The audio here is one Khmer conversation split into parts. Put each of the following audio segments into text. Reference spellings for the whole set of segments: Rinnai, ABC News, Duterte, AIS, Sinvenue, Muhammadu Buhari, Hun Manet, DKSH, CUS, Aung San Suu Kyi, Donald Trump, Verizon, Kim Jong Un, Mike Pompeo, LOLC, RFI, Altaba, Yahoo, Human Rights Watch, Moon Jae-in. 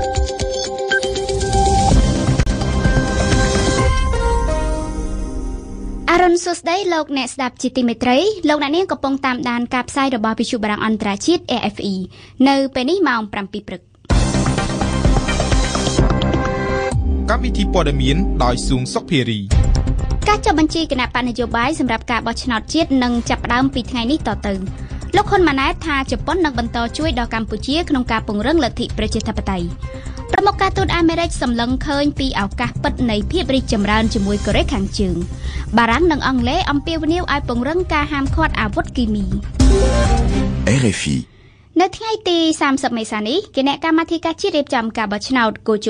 អរុនសុស្ដីលោកអ្នកស្ដាប់ជាទីមេត្រីលោកអ្នកនាងកំពុងតាមដានការផ្សាយរបស់វិទ្យុបារាំងអន្តរជាតិ RFI នៅពេលនេះម៉ោង 7 ព្រឹកកម្មវិធីព័ត៌មានដោយស៊ូងសុខភារីការចុះបញ្ជីគណៈបញ្ញយោបាយសម្រាប់ការបោះឆ្នោតជាតិនឹងចាប់ផ្ដើមពីថ្ងៃនេះតទៅលោកហ៊ុនម៉ាណែតថាជប៉ុននឹងបន្តជួយដល់កម្ពុជាក្នុងការពង្រឹងលទ្ធិប្រជាធិបតេយ្យ ប្រមុខការទូតអាមេរិកសម្លឹងឃើញពីឱកាសពិតនៃភាពរីកចម្រើនជាមួយកូរ៉េខាងជើងបារាំងនិងអង់គ្លេសអំពាវនាវឲ្យពង្រឹងការហាមឃាត់អាវុធគីមី RFI នៅថ្ងៃទី ចំណែកគណៈបកនយោបា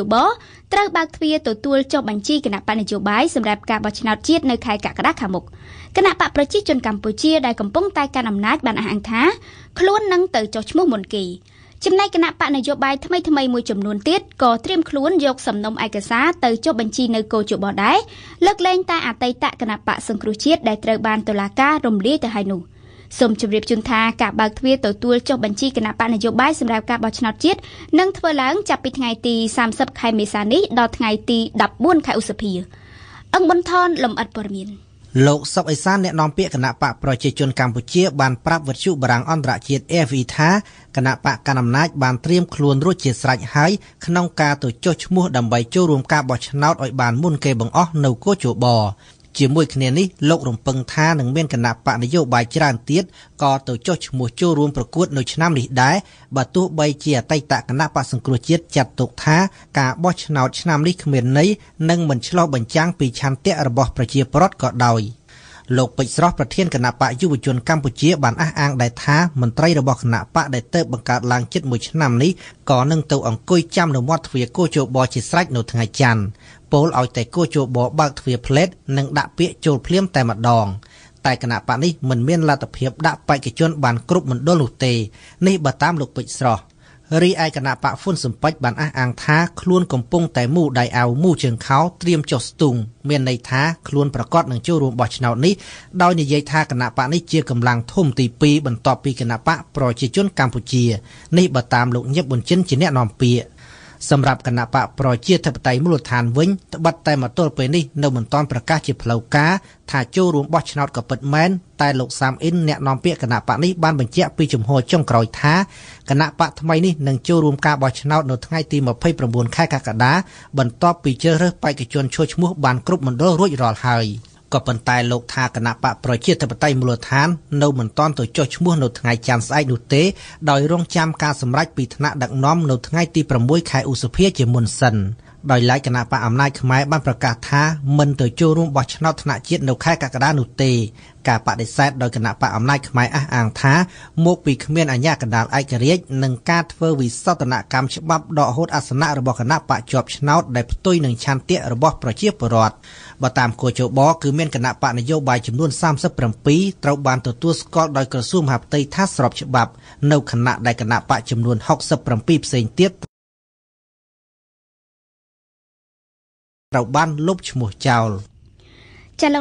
យថ្មីៗមួយចំនួនទៀតក៏ត្រៀមខ្លួនយកសំណុំឯកសារទៅចុះបញ្ជីនៅគោចបោះដែរលើកលែងតែអតីតគណៈបកសង្គ្រោះជាតិដែលត្រូវបានតុលាការរំលាយទៅហើយនោះសូមជម្រាបជូនថាការបោកទ្វារទទួលចុះបញ្ជីគណៈបកនយោបាយសម្រាប់ការបោះឆ្នោតជាតិនឹងធ្វើឡើងចាប់ពីថ្ងៃទី 30 ខែមេសានេះដល់ថ្ងៃទី លោកសុកអេសាន អ្នកនាំពាក្យគណៈបកប្រជាជនកម្ពុជាបានប្រាប់វិទ្យុបារាំងអន្តរជាតិ RFI ថាគណៈបកកណ្ដាលអំណាចបានត្រៀមខ្លួនរួចជាស្រេចហើយក្នុងការទៅចុះឈ្មោះដើម្បីចូលរួមការបោះឆ្នោតឲ្យបានមុនគេបង្អស់នៅកោះចបជាមួយគ្នានេះលោករំពឹងថានឹងមានគណៈបកនយោបាយច្រើនទៀតក៏ទៅចុះឈ្មោះចូលរួមប្រកួតនៅឆ្នាំនេះដែរបើទោះបីជាអតីតគណៈបកសង្គ្រោះជាតិចាត់ទុកថាការបោះឆ្នោតឆ្នាំនេះគ្មានន័យនិងមិនឆ្លុះបញ្ចាំងពីឆន្ទៈរបស់ប្រជាពលរដ្ឋក៏ដោយ លោកពេជ្រស្រស់ប្រធានគណៈបកយុវជនកម្ពុជាបានអះអាងដែរថាមន្ត្រីរបស់គណៈបកដែលទៅបង្កើតឡើងជិតមួយឆ្នាំនេះក៏នឹងទៅអង្គុយចាំនៅមាត់ទ្វារគោចបោះជាស្រេចនៅថ្ងៃច័ន្ទពលឲ្យតែគោចបោកធ្វារផ្លេតនិងដាក់ពាក្យចូលភ្លាមតែម្ដងតែគណៈបកនេះមិនមានលទ្ធភាពដាក់បេក្ខជនបានគ្រប់មណ្ឌលនោះទេ រីឯគណៈបកហ៊ុនសំពេចបានអះអាងថាខ្លួនកំពុងតែមូលដៃអាវមូលជើងខោត្រៀមចុះស្ទូងមានន័យថាខ្លួនប្រកាសនឹងចូលរួមបោះឆ្នោតនេះដោយនិយាយថាគណៈបកនេះជាកម្លាំងធំទី 2 បន្ទាប់ពីគណៈបកប្រជាធិបតេយ្យមូលដ្ឋានវិញត្បិតតែមកទល់ពេលនេះនៅមិនទាន់ប្រកាសជាផ្លូវការថាចូលរួមបោះឆ្នោតក៏ពិតមែនតែលោក សាមអ៊ីនអ្នកនាំពាក្យគណៈបកនេះបានបញ្ជាក់ពីចំហចុងក្រោយថាគណៈបកថ្មីនេះនឹងចូលរួមការបោះឆ្នោតនៅថ្ងៃទី 29 ខែកក្កដាបន្ទាប់ពីជ្រើសរើសបេក្ខជនចូលឈ្មោះបានគ្រប់មណ្ឌលរួចរាល់ហើយ ក៏ប៉ុន្តែលោកថាគណៈបកប្រជាធិបតេយ្យមូលដ្ឋាននៅមិនទាន់ទៅចុះឈ្មោះនៅថ្ងៃច័ន្ទស្អែកនោះទេដោយរងចាំការសម្រេចពីថ្នាក់ដឹកនាំនៅថ្ងៃទី 6 ខែឧសភាជាមុន សិន ដោយឡែកគណៈបកអំណាចខ្មែរបានប្រកាសថាមិនទៅចូលរួមបោះឆ្នោតថ្នាក់ជាតិនៅខែកក្កដានោះទេការបដិសេធដោយគណៈបកអំណាចខ្មែរអះអាងថាមកពីគ្មានអាជ្ញាកណ្ដាលឯករាជ្យនឹងការធ្វើវិសោធនកម្មច្បាប់ដកហូតអាសនៈរបស់គណៈបកជាប់ឆ្នោតដែលផ្ទុយនឹងឆន្ទៈរបស់ប្រជាពលរដ្ឋបើតាមគោលជបគឺមានគណៈបកនយោបាយចំនួន 37 ត្រូវបានទទួលស្គាល់ដោយក្រសួងមហាផ្ទៃថាស្របច្បាប់នៅខណៈដែលគណៈបកចំនួន 67 ផ្សេងទៀត ត្រូវបានលុបឈ្មោះចោល។ Chỉ cần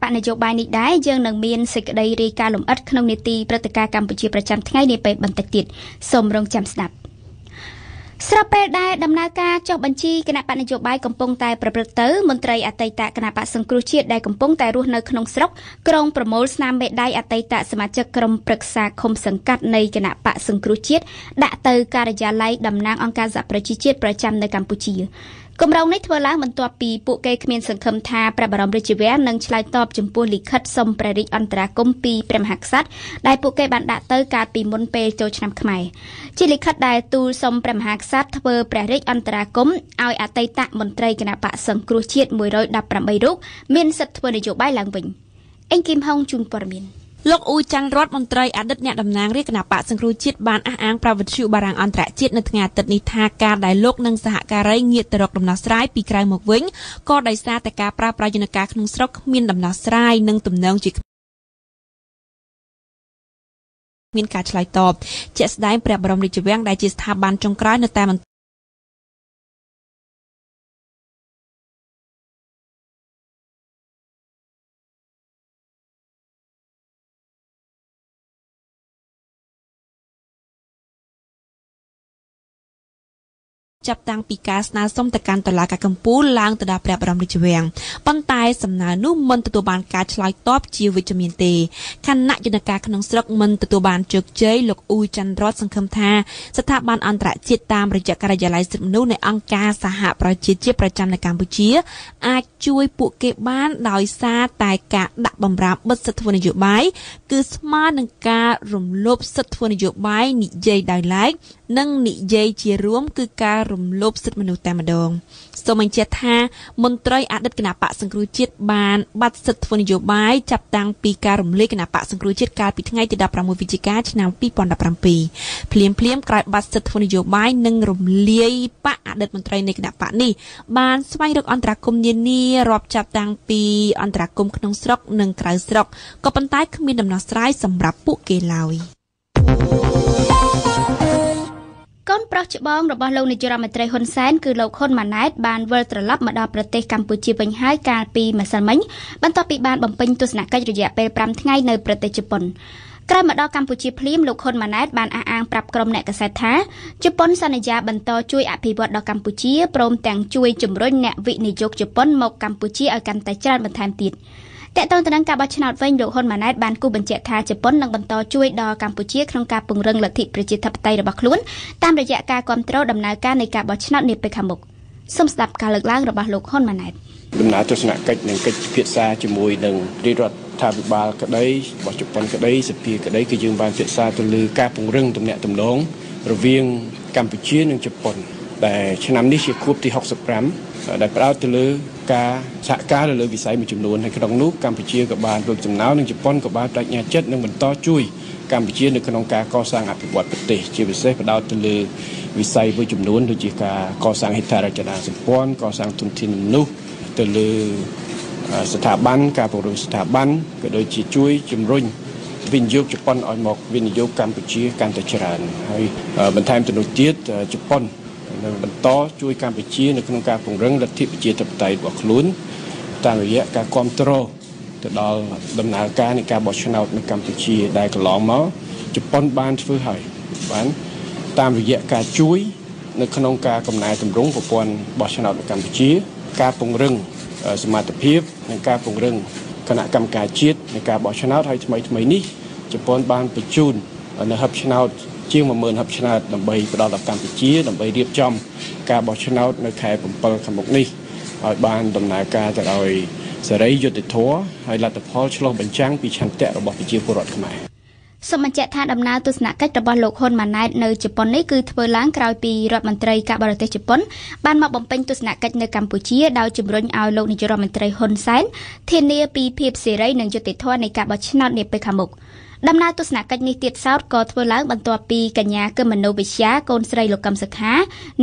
bạn này cho bài này đá, dân nâng miên sẽ đầy rì ca lồng ất không nên ti, bất cả Campuchia và trăm ngày này phải bằng tạch tiệt, xôm rong chăm snap. ស្របពេលដែលដំណើរការចុះបញ្ជីគណៈបកនយោបាយកំពុងតែប្រព្រឹត្តទៅមន្ត្រីអតីតគណៈបកសង្គ្រោះជាតិដែលកំពុងតែរស់នៅក្នុងស្រុកក្រុងប្រមូលស្នាមមេដៃអតីតសមាជិកក្រុមប្រឹក្សាឃុំសង្កាត់នៃគណៈបកសង្គ្រោះជាតិដាក់ទៅការិយាល័យតំណាងអង្គការសហប្រជាជាតិប្រចាំនៅកម្ពុជាគម្រោងនេះធ្វើឡើងបន្ទាប់ពីពួកគេគ្មានសង្ឃឹមថាព្រះបរមរាជវាំងនឹងឆ្លើយតបចំពោះលិខិតសុំព្រះរាជអន្តរាគមន៍ ឲ្យ អតីតមន្ត្រីគណៈបកសង្គ្រោះជាតិ 118 រូប លោក អ៊ូ ចាន់ រត មន្ត្រីអតីតអ្នកតំណាងរាជគណៈបកសង្គ្រោះជាតិបានអះអាងប្រាប់វិទ្យុបារាំងអន្តរជាតិនៅថ្ងៃអាទិត្យនេះថាការដែលលោកនិងសហការីងាកទៅរកដំណោះស្រាយពីក្រៅមកវិញក៏ដោយសារតែការប្រើប្រាស់យន្តការក្នុងស្រុកគ្មានដំណោះស្រាយនិងទំនងជា មានការឆ្លើយតបជាក់ស្ដែងព្រះបរមរាជវាំងដែលជាស្ថាប័នចុងក្រោយនៅតែមិន Chap tang pikas na som tekan tolak kempul lang terdapat berapa ramai cewang. Pantai semnanu mentetuban kaj lai top jiwit ceminti. Karena jenaka kenong serok mentetuban cekjai lok ujan rot sengkemta. Setapan antara cita merejak kerja lai semenu ne angka sahak projek percam ne Kampuchia. Acui pukeban daisa taika dak pemram bersetuan jubai. Kesma nengka rumlop setuan jubai ni jai dai lai. Neng ni jai cirum kekar. រំលោភសិទ្ធិមនុស្សតែម្ដងសូមបញ្ជាក់ថាមន្ត្រីអតីតគណៈបកសង្គ្រោះជាតិបានបាត់សិទ្ធិពន្យយោបាយចាប់តាំងពីការរំលេចគណៈបកសង្គ្រោះជាតិកាលពីថ្ងៃទី 15 មកវិច្ឆិកាឆ្នាំ 2015 កូនប្រុសច្បងរបស់លោកនាយរដ្ឋមន្ត្រីហ៊ុនសែនគឺលោកហ៊ុនម៉ាណែតបានវិលត្រឡប់មកដល់ប្រទេសកម្ពុជាវិញហើយកាលពីម្សិលមិញបន្ទាប់ពីបានបំពេញទស្សនកិច្ចរយៈពេល 5 ថ្ងៃនៅប្រទេសជប៉ុន ក្រោយមកដល់កម្ពុជាភ្លាមលោកហ៊ុនម៉ាណែតបានអះអាងប្រាប់ក្រុមអ្នកកាសែតថាជប៉ុនសន្យាបន្តជួយអភិវឌ្ឍដល់កម្ពុជាព្រមទាំងជួយជំរុញអ្នកវិនិយោគជប៉ុនមកកម្ពុជាឲ្យកាន់តែច្រើនបន្ថែមទៀត តើតើតើការបោះឆ្នោតវិញលោកហ៊ុនម៉ាណែតបានគូបញ្ជាក់ថាជប៉ុននឹងបន្តជួយដល់កម្ពុជាក្នុងការពង្រឹងលទ្ធិប្រជាធិបតេយ្យរបស់ខ្លួនតាមរយៈការគាំទ្រដំណើរការនៃការបោះឆ្នោតនេះពេលខាងមុខសូមស្ដាប់ការលើកឡើងរបស់លោកហ៊ុនម៉ាណែត ដំណើរនឹងជប៉ុនក៏បានដូចចំណាវនឹងជប៉ុនក៏បានបដិញ្ញាចិត្តនិងបន្តជួយកម្ពុជានៅក្នុងការកសាងអភិវឌ្ឍប្រទេសជាពិសេសផ្ដោតទៅលើវិស័យវិជំនួនដូចជាការកសាងហេដ្ឋារចនាសម្ព័ន្ធកសាងធនធានមនុស្សទៅលើស្ថាប័នការពង្រឹងស្ថាប័នក៏ដូចជាជួយជំរុញវិនិយោគកម្ពុជាកាន់តែច្រើនហើយបន្ថែមទៅនោះទៀតជប៉ុន បន្តជួយកម្ពុជានៅក្នុងការពង្រឹងលទ្ធិប្រជាធិបតេយ្យរបស់ខ្លួនតាមរយៈការគាំទ្រទៅដល់ដំណើរការនៃការបោះឆ្នោតនៅកម្ពុជាដែលកន្លងមកជប៉ុនបានធ្វើហើយបានតាមរយៈការជួយនៅក្នុងការកំណែតម្រង់ប្រព័ន្ធបោះឆ្នោតនៅកម្ពុជាការពង្រឹងសមត្ថភាពនិងការពង្រឹងគណៈកម្មការជាតិនៃការបោះឆ្នោតឲ្យថ្មីថ្មីនេះ ជាង17000 សម្បត្តិថាដំណើរទស្សនកិច្ចរបស់លោកហ៊ុនម៉ាណែតនៅជប៉ុននេះគឺធ្វើឡើងក្រោយពីរដ្ឋមន្ត្រីការបរទេសជប៉ុនបានមកបំពេញទស្សនកិច្ចនៅកម្ពុជាដោយជំរុញឲ្យលោកនាយរដ្ឋមន្ត្រីហ៊ុនសែនធានាពីភាពសេរីនិងយុត្តិធម៌នៃការបោះឆ្នោតនាពេលខាងមុខ ដំណើរទស្សនកិច្ចនេះទៀតសោតក៏ធ្វើឡើងបន្ទាប់ពីកញ្ញាកឹមមនុស្សវិជ្ជាកូនស្រីលោកកឹមសុខា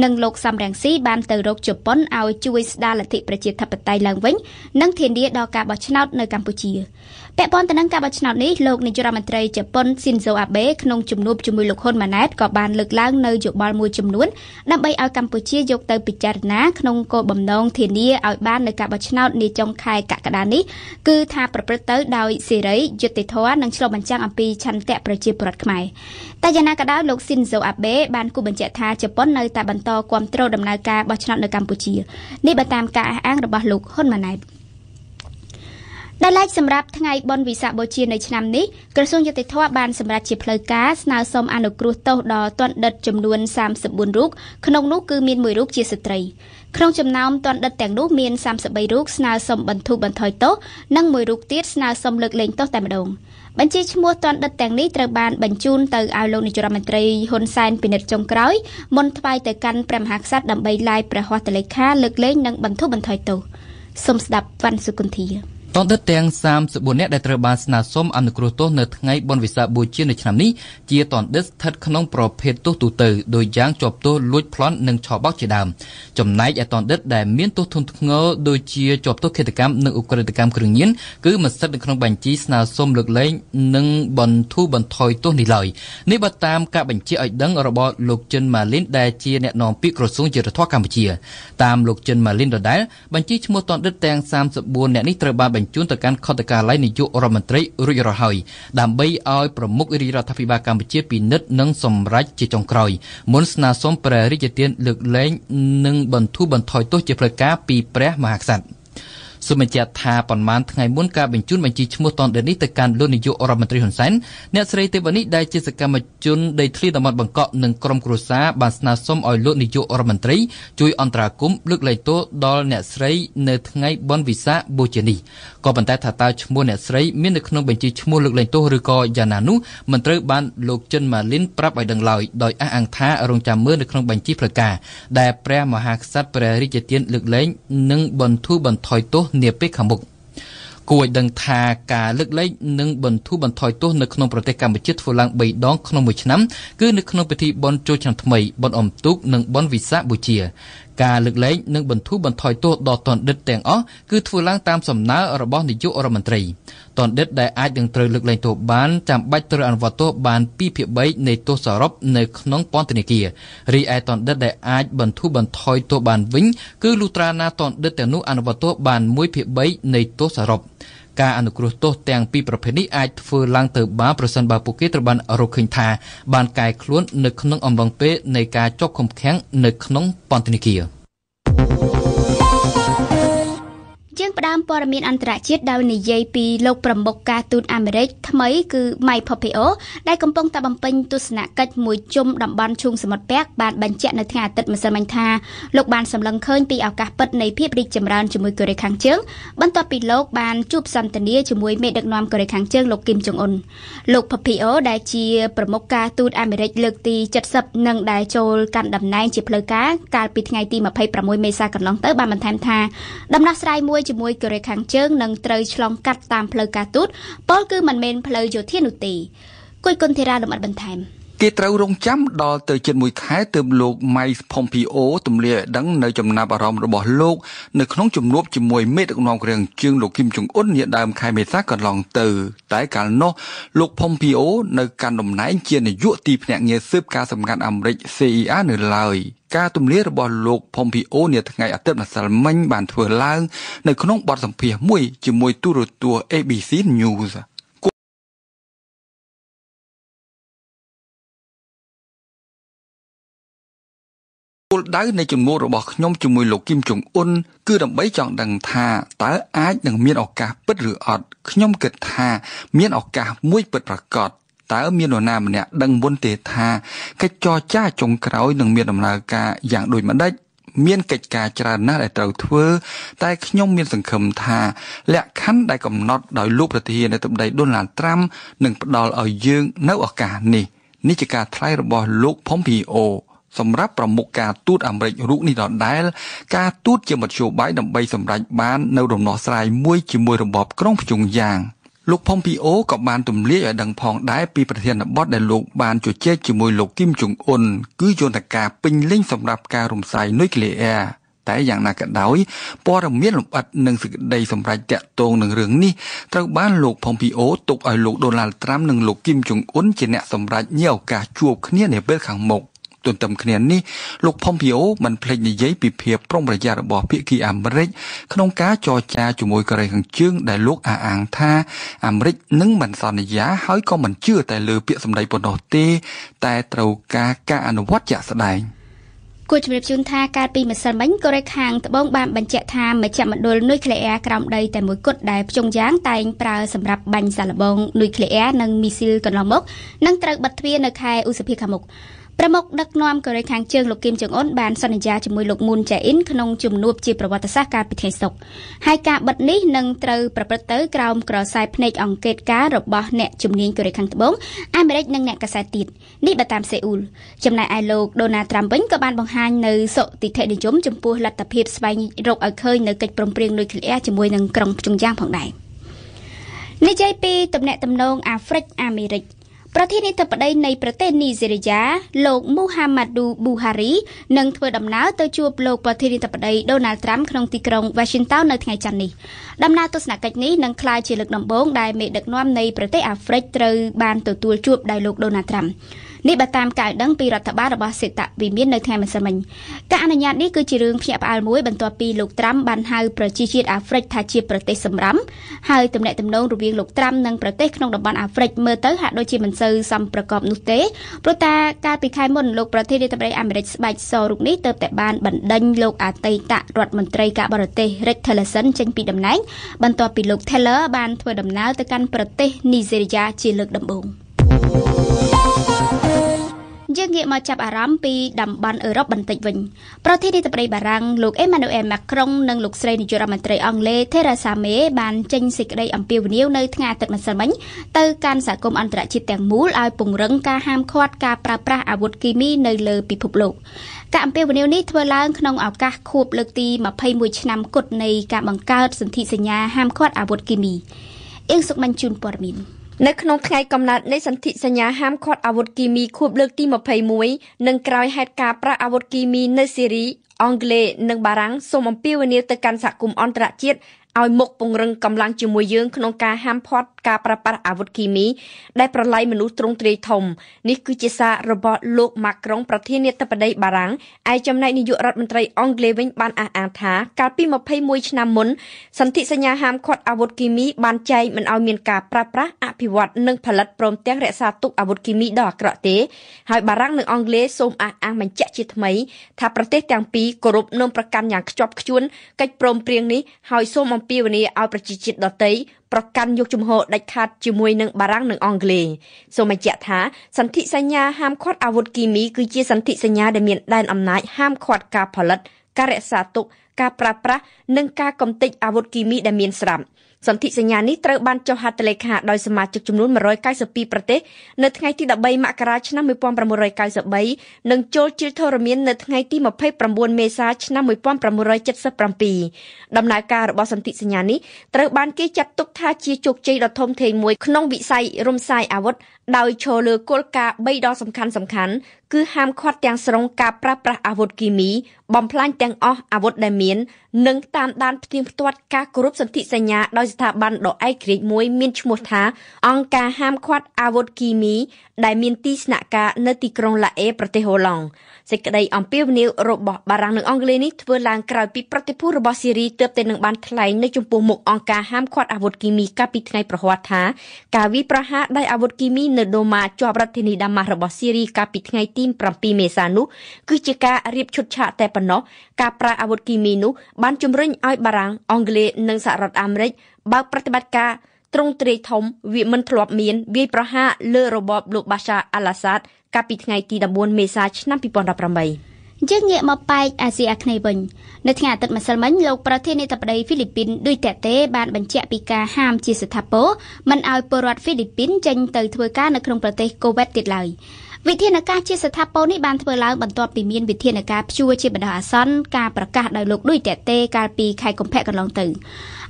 និងលោកសំរងស៊ីបានទៅរកជប៉ុនឲ្យជួយស្ដារលទ្ធិប្រជាធិបតេយ្យឡើងវិញនិងធានាដល់ការបោះឆ្នោតនៅកម្ពុជា តែយ៉ាងណាក៏ដោយលោកស៊ីនសូអាបេបានគូបញ្ជាក់ថាជប៉ុននៅតែបន្តគាំទ្រដំណើរការបោះឆ្នោតនៅកម្ពុជានេះបើតាមការអះអាងរបស់លោកហ៊ុនម៉ាណែត ដែលឡែកសម្រាប់ថ្ងៃបុណ្យវិសាខបូជានៅឆ្នាំនេះក្រសួងយុតិធម៌បានសម្រេចជាផ្លូវការស្នើសុំអនុគ្រោះទោសដល់ទណ្ឌិតចំនួន 34 រូបក្នុងនោះគឺមានមួយរូបជាស្ត្រីក្នុងចំណោមទណ្ឌិតទាំងនោះមាន 33 រូបស្នើសុំបន្ធូរបន្ថយទោសនិងមួយរូបទៀតស្នើសុំលើកលែងទោសតែម្ដង បញ្ជីឈ្មោះទណ្ឌិតទាំងនេះត្រូវបានបញ្ជូនទៅឲ្យលោកនាយរដ្ឋមន្ត្រីហ៊ុនសែនពិនិត្យចុងក្រោយមុនថ្វាយទៅកាន់ព្រះមហាក្សត្រដើម្បីឡាយព្រះហត្ថលេខាលើកលែងនិងបន្ធូរបន្ថយទោសសូមស្ដាប់វណ្ណសុគន្ធា តន្តិតទាំង 34 អ្នកនេះត្រូវបាន បញ្ជូនទៅកាន់ខុទ្ទកាល័យនាយករដ្ឋមន្ត្រីរួចរាល់ហើយដើម្បីឲ្យប្រមុខរាជរដ្ឋាភិបាលកម្ពុជាពិនិត្យនិងសម្រេចជាចុងក្រោយមុនស្នើសុំព្រះរាជទានលើកលែងនិងបន្ធូរបន្ថយទោសជាផ្លូវការពីព្រះមហាក្សត្រសូមបញ្ជាក់ថាប៉ុន្មានថ្ងៃមុនការបញ្ជូនបញ្ជីឈ្មោះតនដេនេះទៅកាន់លោកនាយករដ្ឋមន្ត្រីហ៊ុនសែនអ្នកស្រីទេវនីដែលជាសកម្មជនដីធ្លីតំបន់បង្កក់និងក្រុមគ្រួសារបានស្នើសុំឲ្យលោកនាយករដ្ឋមន្ត្រីជួយអន្តរាគមន៍លើកលែងទោសដល់អ្នកស្រីនៅថ្ងៃបុណ្យវិសាខបូជានេះក៏ប៉ុន្តែថាតើឈ្មោះអ្នកស្រីមាននៅក្នុងបញ្ជីឈ្មោះលើកលែងទោសឬក៏យ៉ាងណានោះមិនត្រូវបានលោកចិនម៉ាលីនប្រាប់ឲ្យដឹងឡើយដោយអះអាងថារងចាំមើលនៅក្នុងបញ្ជីផ្លូវការដែលព្រះមហាក្សត្រព្រះរាជទានលើកលែងនិងបន្ធូរបន្ថយទោសនាពេលខាងមុខគួរឲ្យដឹងថាការលើកលែងនិងបន្ធូរបន្ថយទោសនៅក្នុងប្រទេសកម្ពុជាធ្វើឡើង3ដងក្នុងមួយឆ្នាំគឺនៅក្នុងពិធីបុណ្យចូលឆ្នាំថ្មីបុណ្យអុំទូកនិងបុណ្យវិសាខបូជាការលើកលែងនិងបន្ធូរបន្ថយទោសដល់តនដិតទាំងអស់គឺធ្វើឡើងតាមសំណើរបស់នាយករដ្ឋមន្ត្រីតនដិតដែលអាចនឹងត្រូវលើកលែងទោសបានចាំបាច់ត្រូវអនុវត្តទោសបាន 2/3 នៃទោសសរុបនៅក្នុងពន្ធនាគាររីឯតនដិតដែលអាចបន្ធូរបន្ថយទោសបានវិញគឺលុះត្រាណាតនដិតទាំងនោះអនុវត្តទោសបាន 1/3 នៃទោសសរុបការអនុគ្រោះទោសទាំងពីរប្រភេទនេះអាចធ្វើឡើងទៅបានប្រសិនបើពួកគេត្រូវបានរកឃើញថាបានកែខ្លួននៅក្នុងអំឡុងពេលនៃការជាប់ឃុំឃាំងនៅក្នុងពន្ធនាគារជាងផ្ដាំព័ត៌មានអន្តរជាតិដោយនិយាយពីលោកប្រមុខការទូតអាមេរិកថ្មីគឺ Mike Pompeo ដែលកំពុងតែបំពេញទស្សនកិច្ចមួយជុំតំបន់ឈូងសមុទ្រប៉ែកបានបញ្ជាក់នៅថ្ងៃអាទិត្យម្សិលមិញថាលោកបានសម្លឹងឃើញពីឱកាសពិតនៃភាពរីកចម្រើនជាមួយកូរ៉េខាងជើងបន្ទាប់ពីលោកបានជួបសន្ទនាជាមួយមេដឹកនាំកូរ៉េខាងជើងលោកគីមចុងអ៊ុនលោក Pompeo ដែលជាប្រមុខការទូតអាមេរិកលើកទី70និងដែលចូលកាន់តំណែងជាផ្លូវការកាលពីថ្ងៃទី26មេសាកន្លងទៅបានបន្ថែមថាដំណោះស្រាយមួយជាមួយកូរ៉េខាងជើងនឹងត្រូវឆ្លងកាត់តាមផ្លូវការទូតពលគឺមិនមែនផ្លូវយោធានោះទេគួយគុនធីរ៉ាលំអិតបន្ថែមគេត្រូវរងចាំដល់ទៅជិត1ខែទើបលោក Mike Pompeo ទម្លាយឲ្យដឹងនៅចំណាប់អារម្មណ៍របស់លោកនៅក្នុងជំនួបជាមួយមេដឹកនាំកូរ៉េខាងជើងលោកគីមចុងអ៊ុននាដើមខែមេសាកន្លងទៅតែកាលនោះលោក Pompeo នៅកាន់តំណែងជានាយកទីភ្នាក់ងារស៊ើបការណ៍សម្ងាត់អាមេរិក CIA នៅឡើយការទម្លាយរបស់លោក Pompeo នាថ្ងៃអាទិត្យម្សិលមិញបានធ្វើឡើងនៅក្នុងបទសម្ភាសន៍មួយជាមួយទូរទស្សន៍ ABC Newsគោលដៅនៃជំនួបរបស់ខ្ញុំជាមួយលោកគីមចុងអ៊ុនគឺដើម្បីចង់ដឹងថាតើអាចនឹងមានឱកាសពិតឬអត់ខ្ញុំគិតថាមានឱកាសមួយពិតប្រាកដតើមាននរណាម្នាក់ដឹងមុនទេថាកិច្ចចរចាចុងក្រោយនឹងមានដំណើរការយ៉ាងដូចម្ដេចមានកិច្ចការច្រើនណាស់ដែលត្រូវធ្វើតែខ្ញុំមានសង្ឃឹមថាលក្ខខណ្ឌដែលកំណត់ដោយលោកប្រធានាធិបតីដូណាល់ត្រាំនឹងផ្ដល់ឲ្យយើងនៅឱកាសនេះនេះជាការថ្លែងរបស់លោក Pompeoសម្រាប់ប្រមុខការទូតអាមេរិករូបនេះដដែលការទូតជាមធ្យោបាយដើម្បីសម្រេចបាននៅដំណោះស្រាយមួយជាមួយរបបក្រុងព្យុងយ៉ាង លោក Pompeo ក៏បានទម្លាយឲ្យដឹងផងដែរពីប្រធានបទដែលលោកបានជជែកជាមួយលោកគីមចុងអ៊ុនគឺយន្តការពេញលេញសម្រាប់ការរំសាយនុយក្លេអ៊ែរតែយ៉ាងណាក៏ដោយព័ត៌មានលម្អិតនិងសេចក្តីសម្រេចតាក់ទងនឹងរឿងនេះត្រូវបានលោក Pompeo ទុកឲ្យលោក Donald Trump និងលោកគីមចុងអ៊ុនជាអ្នកសម្រេចញើឱកាសជួបគ្នានាពេលខាងមុខទន្ទឹមគ្នានេះលោក Pompeo មិនភ្លេចនិយាយពីភាពប្រុងប្រយ័ត្នរបស់ភាគីអាមេរិកក្នុងការចរចាជាមួយកូរ៉េខាងជើងដែលលោកអះអាងថាអាមេរិកនឹងមិនសន្យាហើយក៏មិនជឿតែលើពាក្យសម្ដីប៉ុណ្ណោះទេតែត្រូវការការអនុវត្តជាក់ស្ដែងគូជំរាបជូនថាកាលពីម្សិលមិញកូរ៉េខាងត្បូងបានបញ្ជាក់ថាមជ្ឈមណ្ឌលនុយក្លេអ៊ែរក្រោមដីតែមួយគត់ដែលភ្យុងយ៉ាងតែងប្រើសម្រាប់បាញ់សាកល្បងនុយក្លេអ៊ែរនិងមីស៊ីលកន្លងមកនឹងត្រូវបិទទ្វារនៅខែឧសភាខាងមុខប្រមុខដឹកនាំកូរ៉េខាងជើងលោកគីមចុងអ៊ុនបានសន្យាជាមួយលោកមូនចែអ៊ីនក្នុងជំនួបជាប្រវត្តិសាស្ត្រកាលពីថ្ងៃសុក្រហើយការបិទនេះនឹងត្រូវប្រព្រឹត្តទៅក្រោមក្រសែភ្នែកអង្កេតការណ៍របស់អ្នកជំនាញកូរ៉េខាងត្បូងអាមេរិកនិងអ្នកកាសែតទៀតនេះបើតាមសេអ៊ូលចំណែកឯលោកដូណាល់ត្រាំវិញក៏បានបង្ហាញនៅសុតិធិនិយមចំពោះលទ្ធភាពស្វែងរកឲ្យឃើញនៅកិច្ចព្រមព្រៀងនុយក្លេអ៊ែរជាមួយនឹងក្រុងព្យុងយ៉ាងផងដែរនិយាយពីទំនាក់ទំនងអាហ្វ្រិកអាមេរិកប្រធានាធិបតីនៃប្រទេសនីហ្សេរីយ៉ាលោកមូហាម៉ាឌូប៊ូហារីនឹងធ្វើដំណើរទៅជួបលោកប្រធានាធិបតីដូណាល់ត្រាំក្នុងទីក្រុង Washington នៅថ្ងៃច័ន្ទនេះដំណើរទស្សនកិច្ចនេះនឹងក្លាយជាលើកដំបូងដែលមេដឹកនាំនៃប្រទេសអាហ្វ្រិកត្រូវបានទទួលជួបដោយលោកដូណាល់ត្រាំ យើងងាកមកចាប់អារម្មណ៍ពីតំបន់អឺរ៉ុបបន្តិចវិញប្រធានាធិបតីបារាំងលោកអេម៉ានូអែលម៉ាក្រុងនិងលោកស្រីនាយករដ្ឋមន្ត្រីអង់គ្លេស នៅក្នុងថ្ងៃកំណត់នេះសន្ធិសញ្ញាហាមឃាត់អាវុធគីមី ពីវត្តនឹងផលិតព្រមទាំងរក្សាទុកអាវុធគីមីដល់អក្រក់ទេ សន្ធិសញ្ញានេះត្រូវបានចុះហត្ថលេខាដោយសមាជិកចំនួន 192 ប្រទេសនៅថ្ងៃទី 13 មករាឆ្នាំ 1993 និងចូលជាធរមាននៅថ្ងៃទី 29 មេសាឆ្នាំ 1977 ដំណើរការរបស់សន្ធិសញ្ញានេះត្រូវបានគេចាត់ទុកថាជាជោគជ័យដ៏ធំធេងមួយក្នុងវិស័យរំសាយអាវុធដោយឈរលើគោលការណ៍ 3 ដ៏សំខាន់ៗគឺហាមឃាត់ទាំងស្រុងការប្រើប្រាស់អាវុធគីមីបំផ្លាញទាំងអស់អាវុធដែលមាននិងតាមដានផ្ទៀងផ្ទាត់ការគោរពសន្ធិសញ្ញាដោយ ស្ថាប័នដអៃក្រេតមួយមានឈ្មោះថាអង្គការហាមឃាត់អាវុធគីមីដែលមានទីស្នាក់ការនៅទីក្រុងឡាអេប្រទេសហូឡង់សេចក្ដីអំពាវនាវរបស់បារាំងលើអង្គលេនេះធ្វើឡើងក្រោយពីប្រតិភូរបស់សេរីទើបតែនឹងបានថ្លែងនៅចំពោះមុខអង្គការហាមឃាត់អាវុធគីមីកាលពីថ្ងៃ បើប្រតិបត្តិការទ្រង់ទ្រាយធំវាមិនធ្លាប់មានវាយប្រហារលើរបបលោកបាសាអល់អាសាដកាលពីថ្ងៃទី 19 មេសាឆ្នាំ 2018 យើងងាកមកបែកអាស៊ីអាគ្នេយ៍វិញនៅថ្ងៃអាទិត្យម្សិលមិញលោកប្រធានាធិបតីហ្វីលីពីនឌូយតេតេបានបញ្ជាក់ពីការហាមជាស្ថាពរមិនឲ្យពលរដ្ឋហ្វីលីពីនចេញទៅធ្វើការនៅក្នុងប្រទេសកូវេតទៀតឡើយ វិធានការជាស្ថាពរនេះបានធ្វើឡើងបន្ទាប់ពីមានវិធានការព្យួរជាបណ្ដោះអាសន្នការប្រកាសដោយលោកឌុយតេតេកាលពីខែកុម្ភៈកន្លងទៅ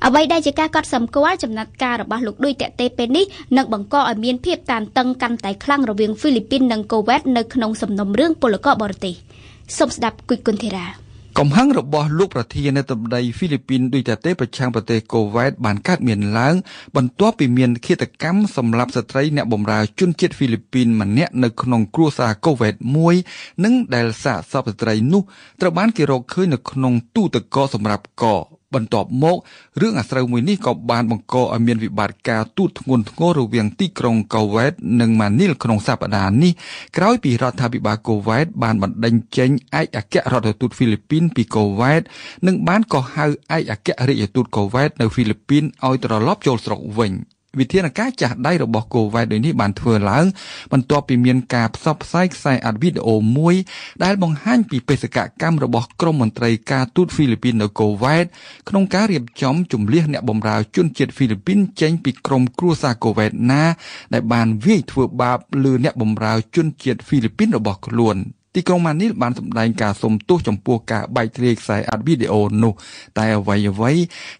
អ្វីដែលជាការកត់សម្គាល់ចំណាត់ការរបស់លោកឌុយតេតេពេលនេះនឹងបង្កឲ្យមានភាពតានតឹងកាន់តែខ្លាំងរវាងហ្វីលីពីននិងកូវេតនៅក្នុងសំណុំរឿងពលករបរទេសសូមស្ដាប់គុយគុនធីរ៉ា កំហឹងរបស់លោកប្រធានាធិបតីហ្វីលីពីនឌូយតេតេប្រឆាំងប្រទេសកូវេតបានកើតមានឡើងបន្ទាប់ពីមានឃាតកម្មសម្លាប់ស្ត្រីអ្នកបម្រើជនជាតិហ្វីលីពីនម្នាក់នៅក្នុងគ្រួសារកូវេតមួយ បន្ទាប់មករឿងអាស្រូវមួយនេះក៏បានបង្កឲ្យមានវិបត្តិការទូតធ្ងន់ធ្ងររវាងទីក្រុងកូវេតនិងម៉ានីលក្នុងសប្តាហ៍នេះក្រោយពីរដ្ឋាភិបាលកូវេតបានបណ្ដេញចេញឯកអគ្គរដ្ឋទូតហ្វីលីពីនពីកូវេតនិងបានកោះហៅឯកអគ្គរដ្ឋទូតកូវេតនៅហ្វីលីពីនឲ្យត្រឡប់ចូលស្រុកវិញ វិធានការចាស់ដៃរបស់កូវេតនេះបានធ្វើឡើងបន្ទាប់ពីមានការផ្សព្វផ្សាយខ្សែអាត់វីដេអូមួយដែលបង្ហាញពីបេសកកម្មរបស់ក្រុមមន្ត្រីការទូតហ្វីលីពីននៅកូវេតក្នុងការរៀបចំជម្លៀសអ្នកបម្រើជនជាតិហ្វីលីពីនចេញពីក្រុមគ្រួសារកូវេតណាដែលបានវាយធ្វើបាបលើអ្នកបម្រើជនជាតិហ្វីលីពីនរបស់ខ្លួន ទីក្រុងម៉ានីលបានសម្ដែងការសុំទោសចំពោះការបែកធ្លាយខ្សែអាត់វីដេអូនោះតែអ្វីៗ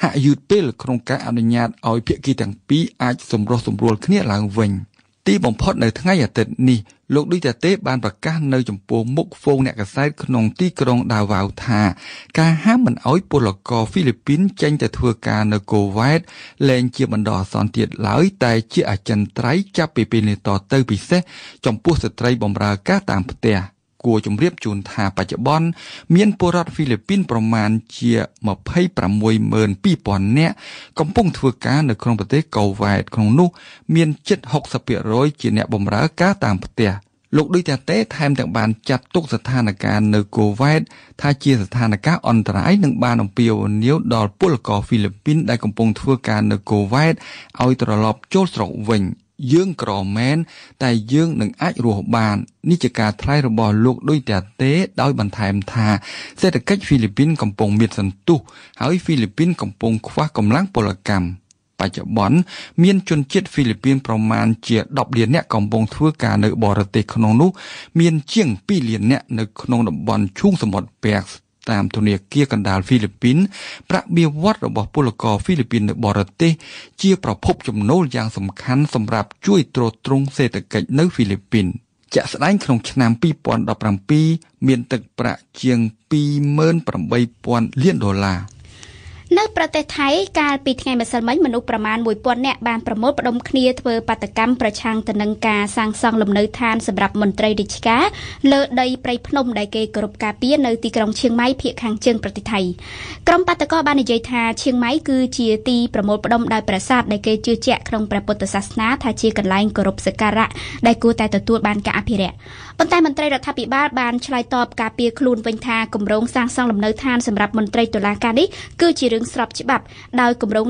ហាក់យឺតពេលក្នុងការអនុញ្ញាតឲ្យភាគីទាំងពីរអាចសម្រុះសម្រួលគ្នាឡើងវិញ ទីក្រុងម៉ានីលបានបង្ហាញពីការព្យាយាមបំបែកការផ្សព្វផ្សាយខ្សែអាត់វីដេអូនេះដោយសារតែមានការព្រួយបារម្ភពីការរំខានដល់បរិស្ថាននិងការរំខានដល់បរិស្ថាននៅក្នុងប្រទេសកូវេតដែលកំពុងតែប្រឈមនឹងគ្រោះថ្នាក់ធម្មជាតិយ៉ាងធ្ងន់ធ្ងរ។ Ti bong pot nơi tang yat ni, look lita te ban bakan no jumpo, mok phone naka side knong ti krong da wow ta. Ka ham an oi poloko Philippine chang that hua ka no go white, len chip and dor son tiet lai tai chi a chan trai chappy pinito tơ pi se, jumpo se trai bom ra ka tam ptea. គួរជំរាបជូនថាបច្ចុប្បន្នមានពលរដ្ឋហ្វីលីពីនប្រមាណជា 262000 នាក់កំពុងធ្វើការនៅក្នុងប្រទេសកូវ៉ែតក្នុងនោះមាន លោកដូចតែថែមទាំងបានចាត់ទុកស្ថានភាពនៅកូវ៉ែតថាជាស្ថានភាពអន្តរាយនិងបានអំពាវនាវដល់ពលករហ្វីលីពីនដែលកំពុងធ្វើការនៅកូវ៉ែតឲ្យត្រឡប់ចូលស្រុកវិញ យើងក្រមែនតែយើងនឹងអាចរស់បាននេះជាការថ្លែងរបស់លោកដូចតែទេដោយបន្ថែមថាសេដ្ឋកិច្ចហ្វីលីពីនកំពុងមានសន្ទុះហើយហ្វីលីពីនកំពុងខ្វះកម្លាំងពលកម្ម បច្ចុប្បន្នមានជនជាតិហ្វីលីពីនប្រមាណជា 10 លាននាក់កំពុងធ្វើការនៅបរទេសក្នុងនោះមានជាង 2 លាននាក់នៅក្នុងតំបន់ឈូងសមុទ្រ តាមធនាគារកណ្ដាលហ្វីលីពីនប្រាក់បៀវត្សរបស់ពលករហ្វីលីពីននៅបរទេសជាប្រភពចំណូលយ៉ាងសំខាន់សម្រាប់ជួយទ្រទ្រង់សេដ្ឋកិច្ចនៅហ្វីលីពីន ជាក់ស្ដែងក្នុងឆ្នាំ 2015 មានទឹកប្រាក់ជាង 28000 លានដុល្លារ នៅប្រទេសថៃកាលពីថ្ងៃម្សិលមិញមនុស្សប្រមាណ 1000 នាក់បានប្រមូលផ្ដុំគ្នាធ្វើបាតកម្មប្រឆាំងទៅនឹងការសាងសង់លំនៅឋានសម្រាប់មន្ត្រីរាជការលើដីប្រៃភ្នំដែលគេគោរពការពារនៅទីក្រុងឈៀងម៉ៃភាគខាងជើងប្រទេសថៃ ស្របច្បាប់ដោយគម្រោងន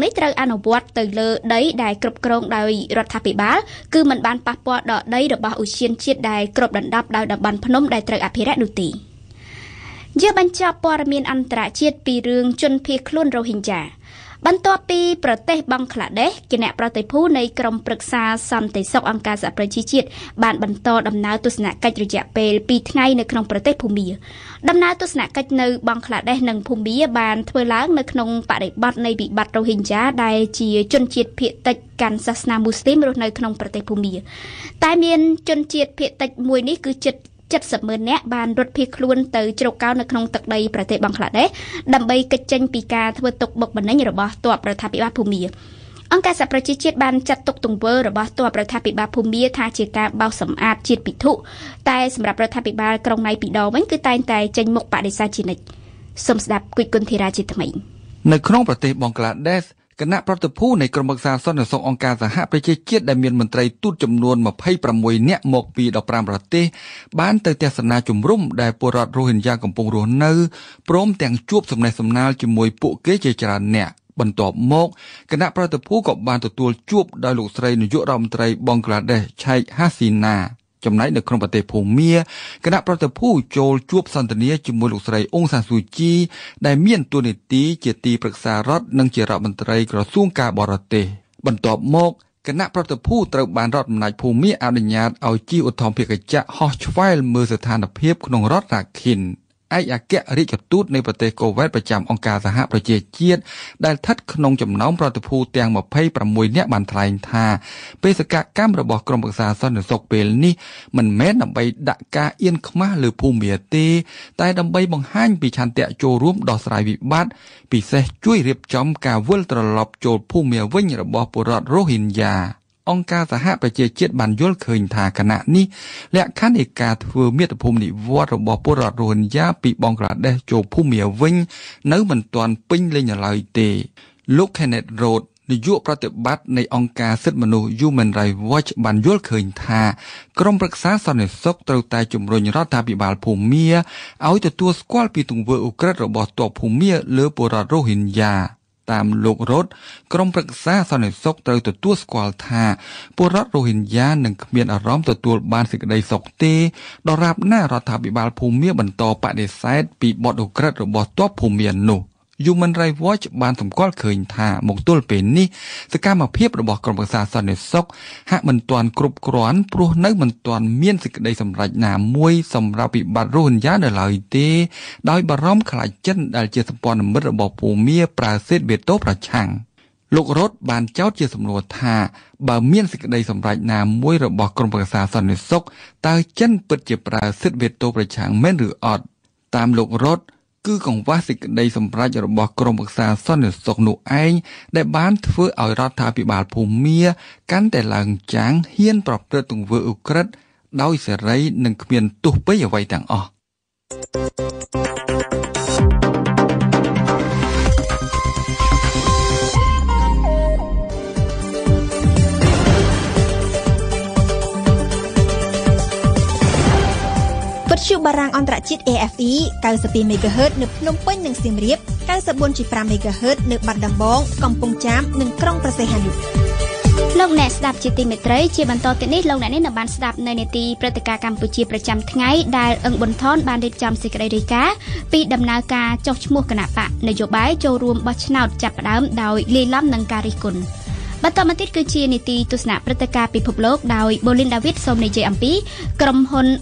េះត្រូវអនុវត្តទៅលើដីដែលគ្រប់គ្រងដោយរដ្ឋាភិបាលគឺមិនបានប៉ះពាល់ដល់ដីរបស់ឧទ្យានជាតិដែលគ្របដណ្ដប់ដោយតំបន់ភ្នំដែលត្រូវអភិរក្សនោះទេ។ បន្ទាប់ពីប្រទេសបង់ក្លាដេសគណៈប្រទេសភូនៃក្រុមប្រឹក្សាសន្តិសុខអង្គការសហប្រជាជាតិបានបន្តដំណើរទស្សនកិច្ចរយៈពេល 700000 នាក់បានរត់ភៀសខ្លួនទៅជ្រកកោននៅក្នុងទឹកដីប្រទេសបង់ក្លាដេសដើម្បីគេចចេញពីការធ្វើទុកបុកម្នេញរបស់ទ័ពរដ្ឋាភិបាលភូមា អង្គការសហប្រជាជាតិបានចាត់ទុកទង្វើរបស់ទ័ពរដ្ឋាភិបាលភូមាថាជាការបោសសម្អាតជាតិពិធុតែសម្រាប់រដ្ឋាភិបាលក្រុងណៃពីដងវិញគឺតែងតែចេញមុខបដិសេធជានិច្ចសូមស្ដាប់គិតគុនធីរាជាថ្មីនៅក្នុងប្រទេសបង់ក្លាដេស គណៈប្រតិភូនៃក្រុមប្រឹក្សាសន្តិសុខអង្គការសហប្រជាជាតិដែលមានមន្ត្រីទូតចំនួន ចំណែកនៅក្នុងប្រទេសភូមាគណៈប្រតិភូចូលជួបសន្ទនាជាមួយលោកស្រីអ៊ុងសានស៊ូជី ឯកអគ្គរដ្ឋទូតនៃប្រទេសកូវ៉ែតប្រចាំអង្គការសហប្រជាជាតិដែលស្ថិតក្នុងចំណោមប្រតិភូទាំង អង្គការសហប្រជាជាតិបានយល់ឃើញថាគណៈនេះលក្ខខណ្ឌនៃការធ្វើមេត្តភូមិនិវត្តរបស់ពលរដ្ឋរ៉ូហិញយ៉ាពីបង់ក្លាដេសចូលភូមាវិញនៅមិនទាន់ពេញលេញឡើយទេលោក លោកខេណេតរ៉ូតនាយកប្រតិបត្តិនៃអង្គការ សិទ្ធិ មនុស្ស Human Rights Watch បានយល់ឃើញថាក្រុមប្រឹក្សាសន្តិសុខត្រូវតែជំរុញរដ្ឋាភិបាលភូមាឲ្យទទួលស្គាល់ពីទង្វើឧក្រិដ្ឋរបស់ទ័ពភូមាលើពលរដ្ឋរ៉ូហិញយ៉ា តាមលោករដ្ឋក្រុមប្រឹក្សាសន្តិសុខត្រូវទទួលស្គាល់ថាពលរដ្ឋរ៉ូហិញយ៉ានឹងគ្មានអារម្មណ៍ទទួលបានសេចក្តីសុខទេដរាបណារដ្ឋាភិបាលភូមាបន្តបដិសេធពីបទឧក្រិដ្ឋរបស់ទ័ពភូមានោះ Human Rights Watch បានសម្គាល់ឃើញថាមកទល់ពេលនេះសកម្មភាពរបស់ក្រុមប្រឹក្សាសន្តិសុខហាក់មិនទាន់គ្រប់គ្រាន់ព្រោះនៅមិនទាន់មានសេចក្តីសម្រេចណាមួយសម្រាប់វិបត្តិរ៉ូហិញយ៉ានៅឡើយទេដោយបារម្ភខ្លាចចិនដែលជាសម្ព័ន្ធមិត្តរបស់ភូមាប្រើសេតវេតូប្រឆាំង លោករដ្ឋបានចោទជាសម្ដេចណាមួយរបស់ក្រមប្រកាសសន្តិសុខតើចិនពិតជាប្រើសិទ្ធិវេតូប្រឆាំងមែនឬអត់តាមលោករតគឺកង្វះសេចក្តីសម្រេចរបស់ក្រមប្រកាសសន្តិសុខនោះឯងដែលបានធ្វើឲ្យរដ្ឋាភិបាលភូមិមាកាន់តែឡើងចាំងហ៊ានប្រព្រឹត្តទង្វើអ៊ុក្រិដ្ឋដោយសេរីនិងគ្មានទោសពីអ្វីទាំងអស់ បារាំងអន្តរជាតិ RFI 92 MHz នៅភ្នំពេញនិងសៀមរាប 94.5 MHz នៅបាត់ដំបង កំពង់ចាម និងក្រុងព្រះសីហនុ លោកអ្នកស្ដាប់ជាទីមេត្រី បន្តមកទៀតគឺជានីតិទស្សនៈព្រឹត្តិការណ៍ពិភពលោកដោយ គណៈកម្ម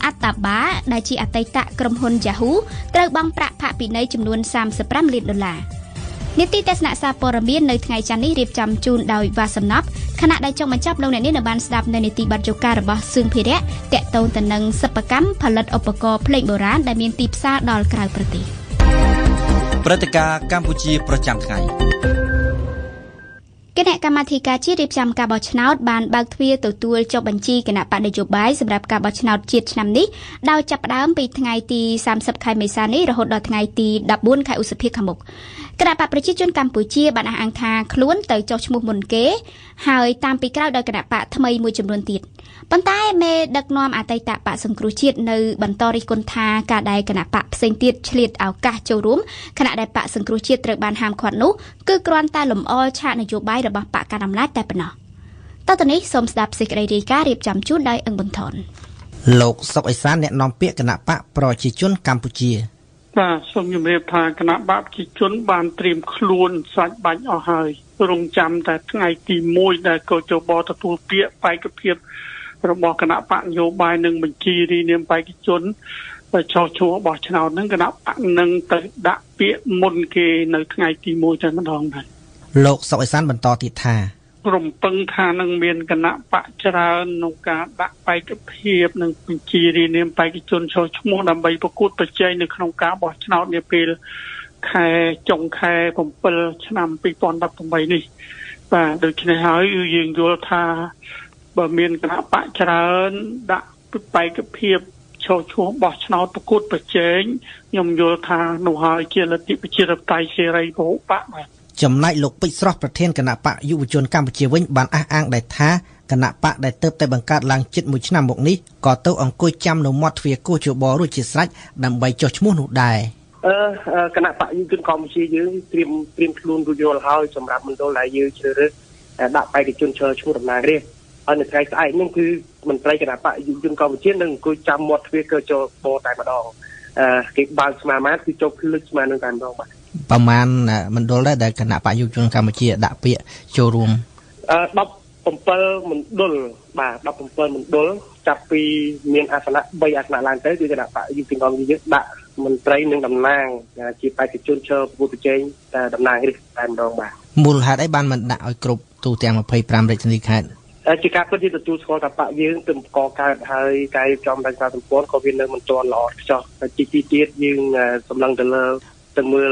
ាធិការជាតិរៀបចំការបោះឆ្នោតបានបើកទ្វារទទួលចុះបញ្ជីគណៈបកនយោបាយសម្រាប់ការបោះឆ្នោតជាតិឆ្នាំនេះដោយចាប់ផ្ដើមពីថ្ងៃទី 30 ខែមេសានេះរហូតដល់ថ្ងៃទី 14 ខែឧសភាខាងមុខ គណៈបកប្រជាជនកម្ពុជាបានអះអាងថាខ្លួនទៅចុះឈ្មោះមុនគេ ហើយតាមពីក្រោយដោយគណៈបកថ្មីមួយចំនួនទៀត ប៉ុន្តែមេដឹកនាំអតីតបកសង្គ្រោះជាតិនៅបន្តរិះគន់ថាការដែលគណៈបកផ្សេងទៀតឆ្លៀតឱកាសចូលរួម បាទសូមជម្រាបថាគណៈបកប្រជាជនបានត្រៀមខ្លួនសាច់បាញ់អស់ហើយរងចាំតែថ្ងៃទី 1 ដែលកោចបោទទួលពាក្យបេក្ខភាពរបស់គណៈបកនយោបាយនិងបញ្ជីរីនាមបេក្ខជនចោះឈ្មោះរបស់ឆ្នោតហ្នឹងគណៈបកនឹងទៅដាក់ពាក្យមុនគេនៅថ្ងៃទី 1 រំពឹងថានឹងមានគណៈបកច្រើនក្នុងការដាក់បេក្ខភាពនិងបញ្ជីរីនាមបេក្ខជនចូលឈ្មោះដើម្បីប្រកួតប្រជែងនៅក្នុងការបោះឆ្នោតនាពេលខែចុងខែ ចំណែកលោកពេជ្រស្រស់ប្រធានគណៈបកយុវជនកម្ពុជាវិញបានអះអាងដែរថាគណៈបកដែលទៅតែបង្កើតឡើងជិត ប្រមាណមណ្ឌលដែរដែលគណៈបកយុវជនកម្ពុជាដាក់ពាក្យចូលរួម 17 មណ្ឌល បាទ 17 មណ្ឌល ចាប់ ពី មាន អាសនៈ 3 អាសនៈ ឡើងទៅ គឺ គណៈបកយុវជនកម្ពុជា ដាក់ មន្ត្រី និង តំណាង ជា បេក្ខជន ចូលប្រកួតប្រជែង តែ តំណាង រាជ តែ ម្ដង បាទ មូលហេតុ អី បាន មិន ដាក់ ឲ្យ គ្រប់ ទូ ទាំង 25 រាជធានី ខេត្ត ជា ការ ពិត ជា ទទួល ស្គាល់ ថា បក យើង ទំ កក កើត ហើយ កាយ ចំ រដ្ឋាភិបាល ក៏ វា នៅ មិន ទាន់ ល្អ ខ្ចោះ ទី 2 ទៀត យើង សម្លឹង ទៅ លើ ទៅមើល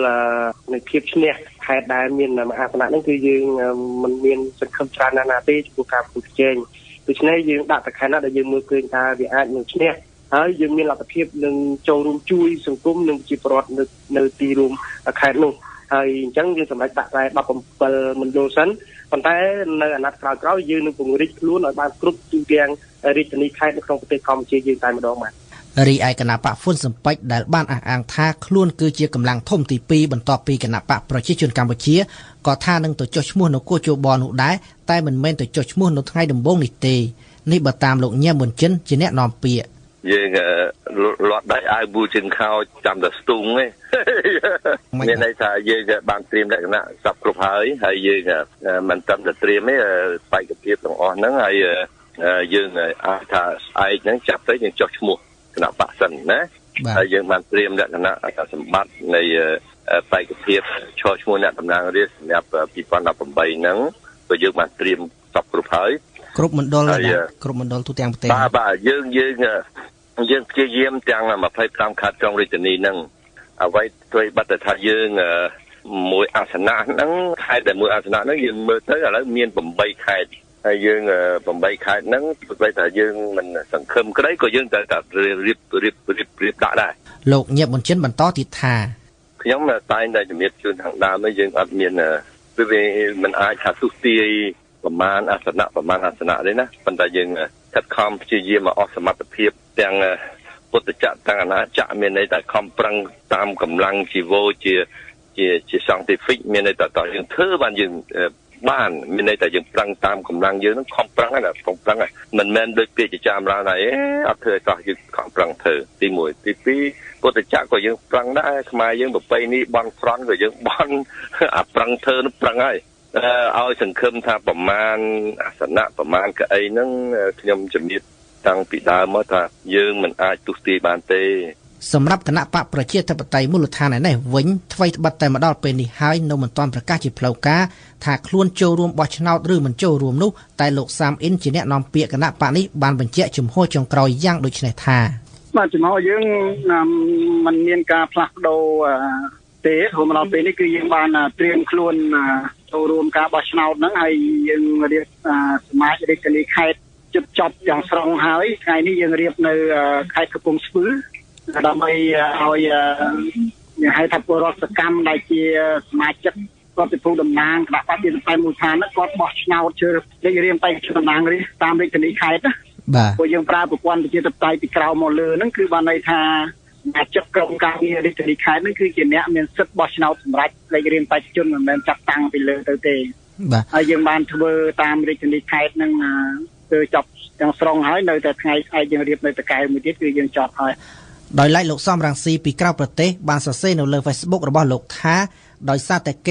នៅភាពឈ្នះខេត្តដែលមានអាសនៈហ្នឹងគឺយើងមិនមានសង្ឃឹមច្រើនណាស់ណាទេចំពោះការប្រកួតប្រជែងដូច្នេះយើងដាក់តែខេត្តណាដែលយើងមើលឃើញថាវាអាចនឹងឈ្នះហើយយើងមានលទ្ធភាពនឹងចូលរួមជួយសង្គមនិងជាប្រវត្តិនៅទីរួមខេត្តនោះហើយអញ្ចឹងយើងសម្រេចដាក់តែ10 17 មណ្ឌលសិនប៉ុន្តែនៅអាណត្តិក្រោយៗយើងនឹងពង្រីកខ្លួនឲ្យបានគ្រប់ទូទាំងរាជធានីខេត្តនៅក្នុងប្រទេសកម្ពុជាយើងតែម្ដងបាទ រីឯគណៈបកផ្សេងទៀតឆ្លៀតឱកាសចូលរួមគណៈបកហ្នឹងហើយយើងមិនតាមតែត្រៀមទេបកឯកភាពទាំងអស់ហ្នឹងហើយយើងអាចថាស្អែកហ្នឹងចាប់ទៅយើងចុះឈ្មោះ គណៈបកសិនណាហើយយើងបានត្រៀមលក្ខណៈសម្បត្តិនៃ យើងបំបីខែហ្នឹងដូចយើងបានត្រៀមតបគ្រប់ហើយ ខ្ញុំតែតែជំរាបជូនខាងដើមយើងអត់មាន ពតចកក៏យើងប្រឹងដែរខ្មែរយើងប្រពៃនេះបន់ស្រន់ក៏យើងបន់អប្រឹងធ្វើនឹងប្រឹងហើយឲ្យសង្ឃឹមថាប្រមាណអាសនៈប្រមាណកៅអីហ្នឹងខ្ញុំជំរាបតាំងពីដើមមកថាយើងមិនអាចទុស្ទីបានទេសម្រាប់គណៈបកប្រជាធិបតេយ្យមូលដ្ឋានឯនេះវិញថ្មីត្បិតតែម្ដងពេលនេះហើយនៅមិនតាន់ប្រកាសជាផ្លូវការថាខ្លួនចូលរួមបោះឆ្នោតឬមិនចូលរួមនោះតែលោកសាមអ៊ីនជាអ្នកនាំពាក្យគណៈបកនេះបានបញ្ជាក់ជំហរចុងក្រោយយ៉ាងដូចនេះថា បាទជំហរយើងណាមិនមានការផ្លាស់ប្ដូរទេរហូតមកដល់ពេលនេះគឺយើងបានត្រៀមខ្លួនចូលរួមការបោះឆ្នោតហ្នឹងហើយយើងរៀបស្មារតីគណៈខេត្តជិបចប់ទាំងស្រងហើយថ្ងៃនេះយើងរៀបនៅខេត្ត ដោយសារតែគ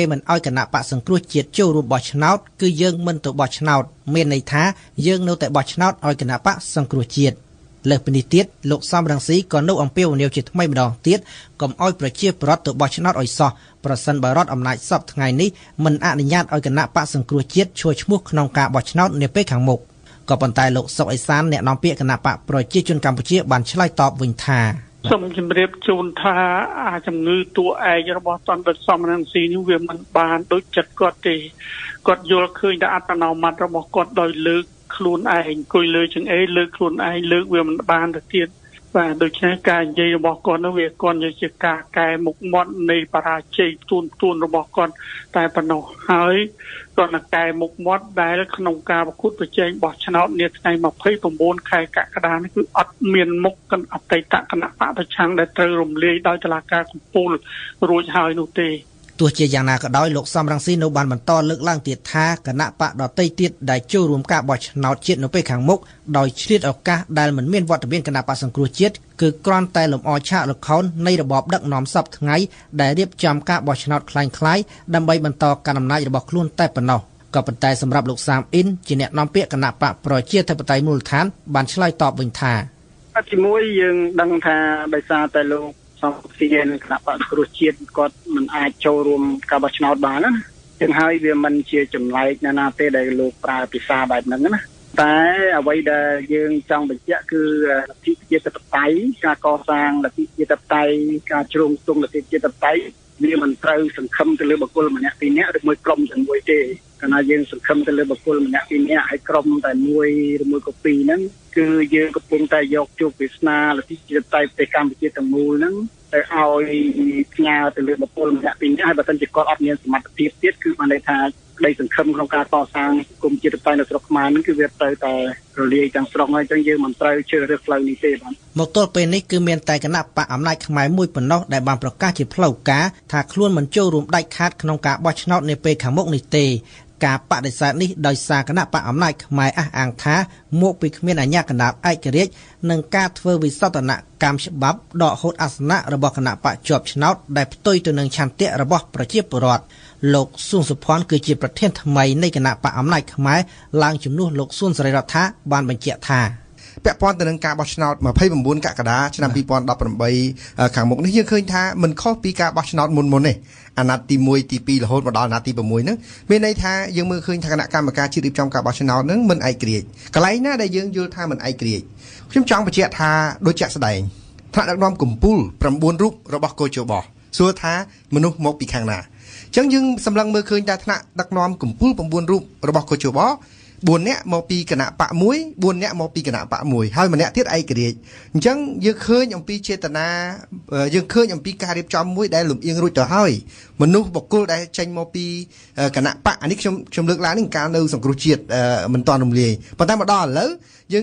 េមិនអោយកណបៈសង្គ្រោះជាតិចូលរួមបោះឆ្នោតគឺយើងមិនទៅបោះឆ្នោតមេន័យថាយើងនៅតែបោះឆ្នោតឲ្យកណបៈសង្គ្រោះជាតិលើសពីនេះទៀតលោកសំរងស៊ីក៏នៅអំពាវនាវជាថ្មីម្ដងទៀតកុំអោយប្រជាប្រដ្ឋទៅបោះឆ្នោតឲ្យសោះប្រសិនបើរដ្ឋអំណាចស៊ីបថ្ងៃនេះមិនអនុញ្ញាតឲ្យកណបៈសង្គ្រោះជាតិឈួរឈ្មោះក្នុងការបោះឆ្នោតនាពេលខាងមុខក៏ប៉ុន្តែលោកសុកអេសានអ្នកនាំពាក្យគណបៈប្រជាជនកម្ពុជាបានឆ្លើយតបវិញថា សម្រាប់គណៈបកប្រជិជនកម្ពុជាបានឆ្លើយតបវិញថា ទោះជាយ៉ាងណាក៏ដោយលោកសំរងស៊ីនៅបានបន្តលើកឡើងទៀតថាគណៈបកដតីទៀតដែលចូលរួមការបោះឆ្នោតជាតិនៅពេលខាងមុខដោយឆ្លៀតឱកាសដែលមិនមានវត្តមានគណៈបកសង្គ្រោះជាតិគឺគ្រាន់តែលំអងឆាកល្ខោននៃរបបដឹកនាំសពថ្ងៃដែលរៀបចំការបោះឆ្នោតខ្លាំងៗដើម្បីបន្តការអំណាចរបស់ខ្លួនតែប៉ុណ្ណោះ ក៏ប៉ុន្តែសម្រាប់លោកសាមអ៊ីនជាអ្នកនាំពាក្យគណៈបកប្រជាធិបតេយ្យមូលដ្ឋានបានឆ្លើយតបវិញថា សង្គមស៊ីនគណៈបកប្រជាជាតិគាត់មិនអាចចូលរួមការបោះឆ្នោតបានណាទាំងហើយវាមិនជាចម្លែកណាស់ទេដែលលោកប្រើភាសាបែបហ្នឹងណាតែអ្វីដែលយើងចង់បញ្ជាក់គឺលទ្ធិប្រជាធិបតេយ្យការកសាងលទ្ធិប្រជាធិបតេយ្យវាមិនត្រូវសង្ឃឹមទៅលើបុគ្គលម្នាក់ពីរនាក់ឬមួយក្រុមទាំងមួយទេកាលណាយើងសង្ឃឹមទៅលើបុគ្គលម្នាក់ពីរនាក់ហើយក្រុមតែមួយឬមួយក៏ពីរហ្នឹង គឺយើងកំពុងតែយកជួបវាសនាលទ្ធិប្រជាធិបតេយ្យទៅកម្មវិធីទាំងមូលហ្នឹងទៅឲ្យផ្ញើទៅលើបុគ្គលម្នាក់ពីរនាក់ហើយបើមិនជាគាត់អត់មានសមត្ថភាពទៀតគឺបានន័យថាដីសង្ឃឹមក្នុងការតស៊ាងគុំជាតិបតៃនៅស្រុកខ្មែរហ្នឹងគឺវាត្រូវតែរលាយទាំងស្រុកហើយអញ្ចឹងយើងមិនត្រូវជ្រើសរើសផ្លូវនេះទេបាទមកទល់ពេលនេះគឺមានតែគណៈបកអំណាចខ្មែរមួយប៉ុណ្ណោះដែលបានប្រកាសជាផ្លូវការថាខ្លួនមិនចូលរួមដាច់ខាតក្នុងការបោះឆ្នោតនាពេលខាងមុខនេះទេ ការបដិសេធនេះដោយសារគណៈបកអំណាចខ្មែរឯករាជ្យនិងការធ្វើវិសោធនកម្មច្បាប់ដកហូតអាសនៈរបស់គណៈបកជាប់ឆ្នោតដែលផ្ទុយទៅនឹងឆន្ទៈរបស់ប្រជាពលរដ្ឋលោកស៊ុនសុផាន់គឺជាប្រធានថ្មីនៃគណៈបកអំណាចខ្មែរឡើងជំនួសលោកស៊ុនសេរីរដ្ឋាបានបញ្ជាក់ថា ពាក់ព័ន្ធ ទៅនឹងការបោះឆ្នោត 29 កក្កដា ឆ្នាំ 2018 ខាងមុខនេះ យើងឃើញថា មិនខុសពីការបោះឆ្នោតមុនៗ ទេ អាណត្តិទី 1 ទី 2 រហូត មកដល់ អាណត្តិទី 6 ហ្នឹង មានន័យថា យើងមើលឃើញ ថា គណៈកម្មការជាតិ រៀបចំការបោះឆ្នោត ហ្នឹង មិន ឯករាជ្យ កន្លែង ណា ដែល យើង យល់ ថា មិន ឯករាជ្យ ខ្ញុំ ចង់ បញ្ជាក់ ថា ដូច ជាក់ ស្ដែង ថ្នាក់ ដឹកនាំ កម្ពុជា 9 រូប របស់ កោជប សួរ ថា មនុស្ស មក ពី ខាង ណា អញ្ចឹង យើង សម្លឹង មើលឃើញ ថា ថ្នាក់ ដឹកនាំ កម្ពុជា 9 រូប របស់ កោជប 4 អ្នកមកពីគណៈបក 1 4 អ្នកមកពីគណៈបក 1 ហើយម្នាក់ទៀតឯករាជ្យអញ្ចឹងយើងឃឹមអំពីចេតនា បាទបុគ្គលឯករាជ្យអញ្ចឹងយើងឃើញថាវាកន្លែងហ្នឹងវាឆ្លុះបញ្ចាំងថាមិនឯករាជ្យរួចទៅហើយបន្ទាប់មកនៅក្នុងកោជប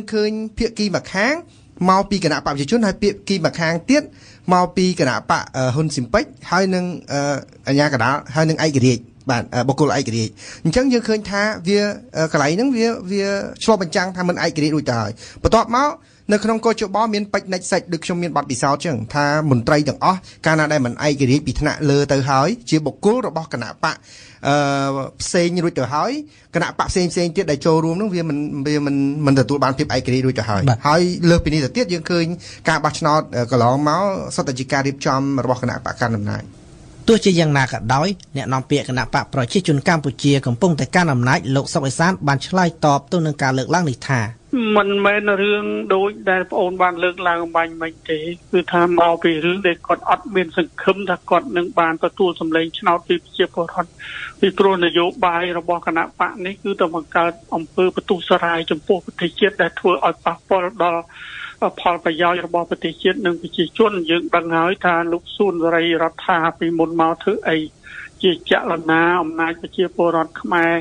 មានបច្ចេកទេសដូចខ្ញុំមានបតពិសោធន៍ចឹងថាមន្ត្រីទាំងអស់កាលណាដែលមិនឯករាជ្យពីថ្នាក់លើទៅហើយជាបុគ្គលរបស់គណៈបកផ្សេងរួចទៅហើយគណៈបកផ្សេងទៀតដែលចូលរួមហ្នឹងវាមិនមានមិនទទួលបានភាពឯករាជ្យរួចទៅហើយហើយលើសពីនេះទៅទៀតយើងឃើញការបាត់ឆ្នោតកន្លងមកសតតិជាការរៀបចំរបស់គណៈបកកណ្ដាលអំណាច ទោះជាយ៉ាងណាក៏ដោយអ្នកនាំពាក្យគណៈបកប្រជាជនកម្ពុជាកំពុងតែកាន់អំណាចលោកសុខវិសាលបានឆ្លើយតបទៅនឹងការលើកឡើងនេះថាមិនមែនរឿងដូចដែលបងប្អូនបានលើកឡើងអំបញ្ញមិញទេគឺថាមកពីរឿងដែលគាត់អត់មានសង្ឃឹមថាគាត់នឹងបានទទួលសម្លេងឆ្នោតពីប្រជាពលរដ្ឋពីព្រោះនយោបាយរបស់គណៈបកនេះគឺតែបង្កើតអំពើបន្ទុះសារាយចំពោះប្រជាជាតិដែលធ្វើឲ្យប៉ះពាល់ដល់ ផលប្រយោជន៍របស់ប្រជាជាតិនឹងជាជនយើងដឹងហើយថាលោកស៊ុនសេរីរដ្ឋាភិបាលមុនមកធ្វើអីជាជាក់លណាអំណាចប្រជាពលរដ្ឋខ្មែរ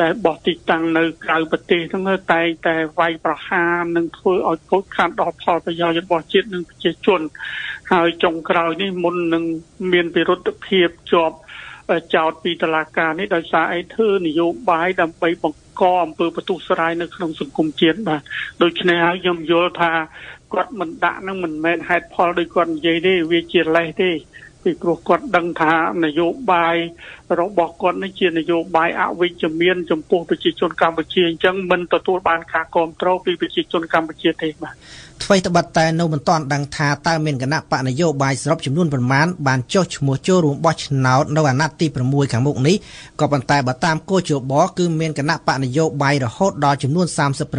ដែលបោះទីតាំងនៅក្រៅប្រទេសហ្នឹងទៅតែវាយប្រហារនឹងធ្វើឲ្យខូចខាតដល់ផលប្រយោជន៍របស់ជាតិនិងប្រជាជនហើយចុងក្រោយនេះមុននឹងមានវិរុទ្ធភាពជាប់ចោតពីតុលាការនេះដោយសារអីធ្វើនយោបាយដើម្បីបង្ក អំពើបន្ទុះសារាយនៅក្នុងសង្គមជាតិបាទដូច្នេះហើយខ្ញុំយល់ថា គាត់មិនដាក់នឹងមិនមែនហេតុផលដោយគាត់និយាយទេវាជាលេសទេពីព្រោះគាត់ដឹងថានយោបាយរបស់គាត់នេះជានយោបាយអវិជ្ជមានចំពោះប្រជាជនកម្ពុជាអញ្ចឹងមិនទទួលបានការគ្រប់គ្រងពីប្រជាជនកម្ពុជាទេបាទថ្មីត្បិតតែនៅមិនទាន់ដឹងថាតើមានគណៈបកនយោបាយស្របចំនួនប៉ុន្មានបានចុះឈ្មោះចូលរួមបោះឆ្នោតនៅអាណត្តិទី 6ខាងមុខនេះក៏ប៉ុន្តែបើតាមគោលយោបរគឺមានគណៈបកនយោបាយរហូតដល់ចំនួន 36 ត្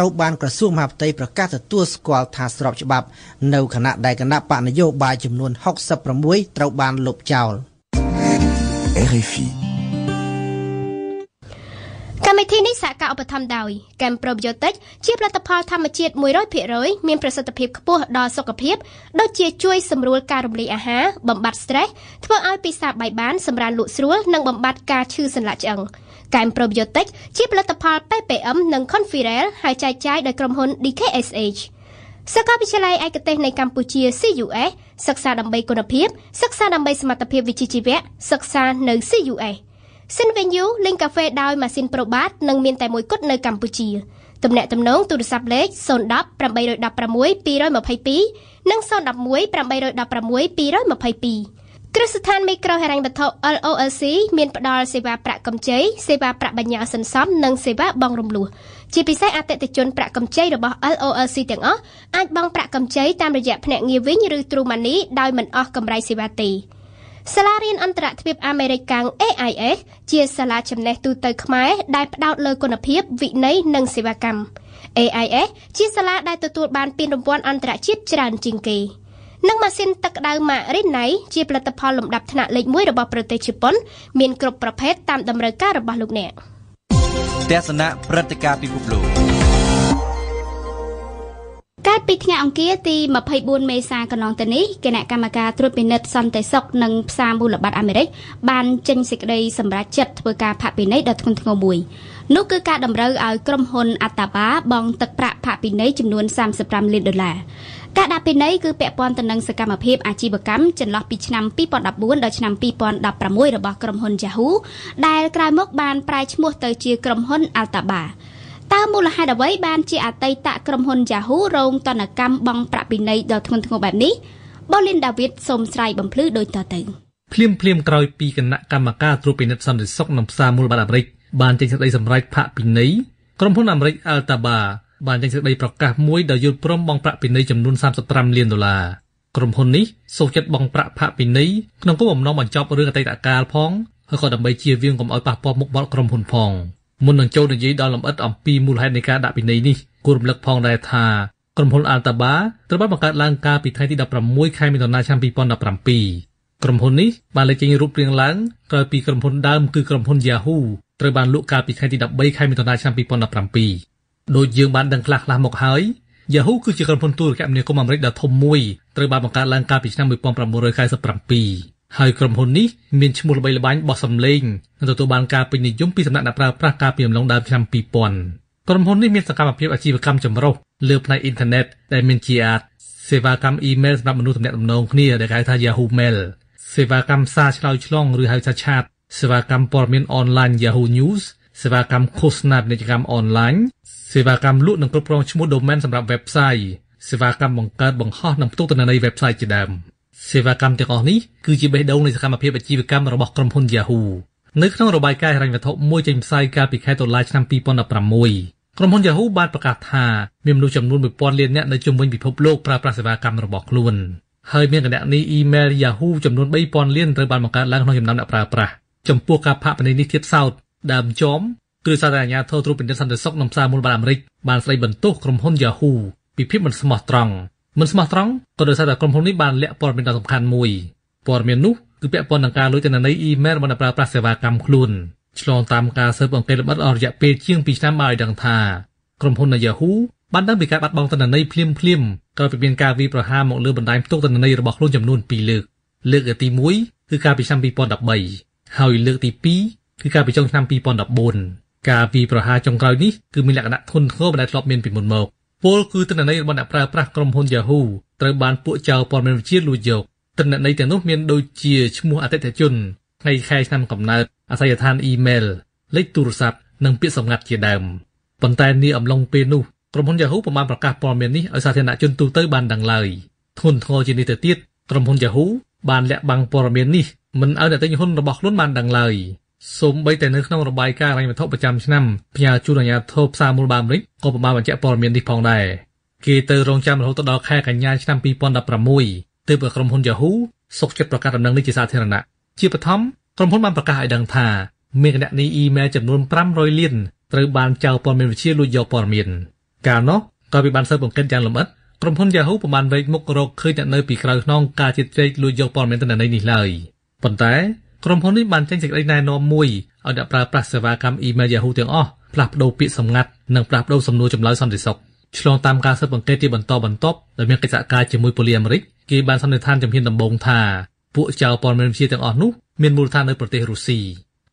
រូវបានក្រសួងមហាផ្ទៃប្រកាសទទួលស្គាល់ថាស្របច្បាប់នៅគណៈដែលគណៈបកនយោបាយចំនួន កម្មវិធី នេះសហការឧបត្ថម្ភដោយ ជាផលិតផល ធម្មជាតិ 100% មានប្រសិទ្ធភាពខ្ពស់ដល់សុខភាពដូចជាជួយសម្រួលការរំលាយអាហារ បំបាត់ stress ធ្វើឲ្យពិសាបាយបាន សម្រានលក់ស្រួល និងបំបាត់ការឈឺសន្លាក់ឆ្អឹង កែមប្រូបយ៉ូទិក ជាផលិតផល PPM និង Conferel ហើយចែកចាយដោយក្រុមហ៊ុន DKSH សាកលវិទ្យាល័យឯកទេសនៃកម្ពុជា CUS សិក្សាដើម្បីគុណភាព សិក្សាដើម្បីសមត្ថភាពវិជ្ជាជីវៈ សិក្សានៅ CUS Sinvenue លេងកាហ្វេដោយម៉ាស៊ីនប្រូបាតនិងមានតែមួយគត់នៅកម្ពុជាទំនាក់ទំនងទូរស័ព្ទលេខ 010 816 222 និង 011 816 222 គ្រឹះស្ថានមីក្រូហិរញ្ញវត្ថុ LOLC មានផ្ដល់សេវាប្រាក់កម្ចីសេវាប្រាក់បញ្ញើសន្សំនិងសេវាបង់រំលោះ ជាពិសេសអតិថិជនប្រាក់កម្ចីរបស់ LOLC ទាំងអស់អាចបង់ប្រាក់កម្ចីតាមរយៈភ្នាក់ងារវិញឬ True Money ដោយមិនអស់កម្រៃសេវាទេ សាលារៀនអន្តរជាតិអាមេរិកកាំង AIS ជាសាលាចំណេះទូទៅខ្មែរដែលផ្ដោតលើគុណភាពវិន័យនិងសេវាកម្ម AIS ជាសាលាដែលទទួលបានពានរង្វាន់អន្តរជាតិច្រើនជាងគេ និងម៉ាស៊ីនទឹកក្តៅ ម៉ាក Rinnai ជាផលិតផលលំដាប់ថ្នាក់លេខ 1 របស់ប្រទេសជប៉ុន មានគ្រប់ប្រភេទតាមតម្រូវការរបស់លោកអ្នក ទស្សនៈព្រឹត្តិការណ៍ពិភពលោក កាលពីថ្ងៃអង្គារទី 24 មេសាកន្លងទៅនេះគណៈកម្មការត្រួតពិនិត្យសន្តិសុខនិងផ្សារមូលបត្រអាមេរិកបានចេញសេចក្តីសម្រេចចិត្តធ្វើការផាកពិន័យដល់ធ្ងន់ធ្ងរមួយ នោះ គឺ ការ តម្រូវ ឲ្យ ក្រុម ហ៊ុន Ataba បង់ ទឹក ប្រាក់ ផាកពិន័យ ចំនួន 35 លាន ដុល្លារ ការ ដាក់ ពិន័យ គឺ ពាក់ ព័ន្ធ ទៅ នឹង សកម្ម ភាព អាជីវកម្ម ចន្លោះ ពី ឆ្នាំ 2014 ដល់ ឆ្នាំ 2016 របស់ ក្រុម ហ៊ុន Yahoo ដែល ក្រោយ មក បាន ប្រែ ឈ្មោះ ទៅ ជា ក្រុម ហ៊ុន Altaba តើមូលហេតុអ្វីបានជាអតីតក្រុមហ៊ុន Yahoo រងតនកម្មបង់ប្រាក់ពិន័យដល់ធ្ងន់ធ្ងរបែបនេះ Bolin David សូមស្រាយបំភ្លឺដូចតទៅ ភ្លាមៗក្រោយពីគណៈកម្មការត្រួតពិនិត្យសន្តិសុខនិងផ្សារមូលបត្រអាមេរិកបានចេញសេចក្តីសម្រេចផាកពិន័យក្រុមហ៊ុនអាមេរិក Altaba បានចេញសេចក្តីប្រកាសមួយដោយយល់ព្រមបង់ប្រាក់ពិន័យចំនួន35លានដុល្លារក្រុមហ៊ុននេះសូមចាត់បង់ប្រាក់ផាកពិន័យក្នុងគោលបំណងបញ្ចប់រឿងអតីតកាលផងហើយក៏ដើម្បីជៀសវាងកុំឲ្យប៉ះពាល់មុខមាត់ក្រុមហ៊ុនផងមុននឹងចូលនិយាយដល់លម្អិតអំពីមូលហេតុនៃការដាក់ពិន័យនេះគួររំលឹកផងដែរថាក្រុមហ៊ុន Altaba ត្រូវបានបង្កើតឡើងកាលពីថ្ងៃទី16ខែមិថុនាឆ្នាំ2017ក្រុមហ៊ុននេះបានលេចចេញរូបរាងឡើងក្រោយពីក្រុមហ៊ុនដើមគឺក្រុមហ៊ុន Yahoo ត្រូវបានលក់កាលពីថ្ងៃទី13ខែមិថុនាឆ្នាំ2017ដោយយើងបានដឹងខ្លះៗមកហើយ Yahoo គឺជាក្រុមហ៊ុនទូរគមនាគមន៍អាមេរិកដ៏ធំមួយត្រូវបានបង្កើតឡើងកាលពីឆ្នាំ1997ហើយក្រុមហ៊ុននេះមានឈ្មោះល្បីល្បាញបោះសម្លេងនិងទទួលបានការពេញនិយមពីសំណាក់អ្នកប្រើប្រាស់កាលពីអំឡុងដើមឆ្នាំ2000ក្រុមហ៊ុននេះមានសកម្មភាពអាជីវកម្មចម្រុះលើផ្នែកអ៊ីនធឺណិតដែលមានជាសេវាកម្មអ៊ីមែលសម្រាប់មនុស្សទំនាក់ទំនងគ្នាដែលគេហៅថា Yahoo Mail សេវាកម្មសារឆ្លើយឆ្លងឬហៅថា Chat សេវាកម្មព័ត៌មានអនឡាញ Yahoo News សេវាកម្មឃោសនាពាណិជ្ជកម្មអនឡាញសេវាកម្មលក់និងគ្រប់គ្រងឈ្មោះ Domain សម្រាប់ Website សេវាកម្មបង្កើតបង្ហោះនិងផ្ទុកទិន្នន័យ Website ជាដើមសេវាកម្មទាំងអស់នេះគឺជាបេះដូងនៃសកម្មភាពអាជីវកម្មរបស់ក្រុមហ៊ុន Yahoo នៅក្នុងរបាយការណ៍ហិរញ្ញវត្ថុមួយចេញផ្សាយកាលពីខែតុលាឆ្នាំ2016ក្រុមហ៊ុន Yahoo បានប្រកាសថាមានមនុស្សចំនួន 1000 លាននាក់នៅជុំវិញពិភពលោកប្រើប្រាស់សេវាកម្មរបស់ខ្លួនហើយមានគណនី email Yahoo ចំនួន 3000 លានត្រូវបានបង្កើតឡើងក្នុងចំណោមអ្នកប្រើប្រាស់ចំពោះការផាកពិន័យនេះទៀតសោតដើមចោមគឺសាធារណរដ្ឋត្រួតពិនិត្យសន្តិសុខនិងផ្សារមូលបត្រអាមេរិកបានស្ដីបន្ទោសក្រុមហ៊ុន Yahoo ពីភាពមិនស្មោះត្រង់ក៏ដោយសារតែក្រុមហ៊ុននេះបានលាក់ព័ត៌មានដ៏សំខាន់មួយព័ត៌មាននោះគឺពាក់ព័ន្ធនឹងការលួចទិន្នន័យ email របស់អ្នកប្រើប្រាស់សេវាកម្មខ្លួនឆ្លងតាមការស៊ើបអង្កេតលម្អិតអស់រយៈពេលជាង2ឆ្នាំមកឲ្យដឹងថាក្រុមហ៊ុន Yahoo បានដឹងពីការបាត់បង់ទិន្នន័យភ្លាមក្រោយពីមានការវាយប្រហារមកលើបណ្ដាញផ្ទុកទិន្នន័យរបស់ខ្លួនចំនួន2លើកទី1គឺកាលពីឆ្នាំ2013ហើយលើកទី2គឺកាលពីចុងឆ្នាំ2014ការវាយប្រហារចុងក្រោយនេះគឺមានលក្ខណៈធ្ងន់ធ្ងរមិនដែលធ្លាប់មានពីមុនមកពលគឺទិន្នន័យរបស់អ្នកប្រើប្រាស់ក្រុមហ៊ុន Yahoo ត្រូវបានពួកចោរព័ត៌មានវិទ្យាលួចយកទិន្នន័យទាំងនោះមានដូចជាឈ្មោះអតិថិជនថ្ងៃខែឆ្នាំកំណើតអាសយដ្ឋានអ៊ីមែលលេខទូរស័ព្ទនិងពាក្យសម្ងាត់ជាដើមប៉ុន្តែនាអំឡុងពេលនោះក្រុមហ៊ុន Yahoo ពុំបានប្រកាសព័ត៌មាននេះឲ្យសាធារណជនទូទៅបានដឹងឡើយធ្ងន់ធ្ងរជាងនេះទៅទៀតក្រុមហ៊ុន Yahoo បានលាក់បាំងព័ត៌មាននេះមិនឲ្យអ្នកទិញហ៊ុនរបស់ខ្លួនបានដឹងឡើយសូម្បីតែនៅក្នុងរបាយការណ៍ហិរញ្ញវត្ថុប្រចាំឆ្នាំផ្ញើជូនអាជ្ញាធរផ្សារមូលបត្រអាមេរិកក៏ពុំបានបញ្ជាក់ព័ត៌មាននេះផងដែរគេទៅរងចាំរហូតដល់ខែកញ្ញាឆ្នាំ2016ទើបក្រុមហ៊ុន Yahoo សុខចិត្តប្រកាសដំណឹងនេះជាសាធារណៈជាបឋមក្រុមហ៊ុនបានប្រកាសឲ្យដឹងថាមានគណនីអ៊ីមែលចំនួន500លានត្រូវបានចោរព័ត៌មានវិទ្យាលួចយកព័ត៌មានកាលនោះក៏វាបានស៊ើបអង្កេតយ៉ាងលម្អិតក្រុមហ៊ុន Yahoo ប្រមាណវែកមុខរកឃើញអ្នកនៅពីក្រោយខ្នងការជិតជ្រែកលួចយកព័ត៌មានទិន្នន័យនេះឡើយប៉ុន្តែក្រុមហ៊ុននេះបានចេញសេចក្តីណែនាំមួយឲ្យអ្នកប្រើប្រាស់សេវាកម្មអ៊ីមែល Yahoo ទាំងអស់ផ្លាស់ប្តូរពាក្យសម្ងាត់និងផ្លាស់ប្តូរសំណួរចម្លើយសន្តិសុខឆ្លងតាមការស៊ើបអង្កេតជាបន្តបន្ទាប់ដោយមានកិច្ចសហការជាមួយប៉ូលីសអាមេរិកគេបានសន្និដ្ឋានជំហានដំបូងថាពួកចោរព័ត៌មានវិទ្យាទាំងអស់នោះមានមូលដ្ឋាននៅប្រទេសរុស្ស៊ី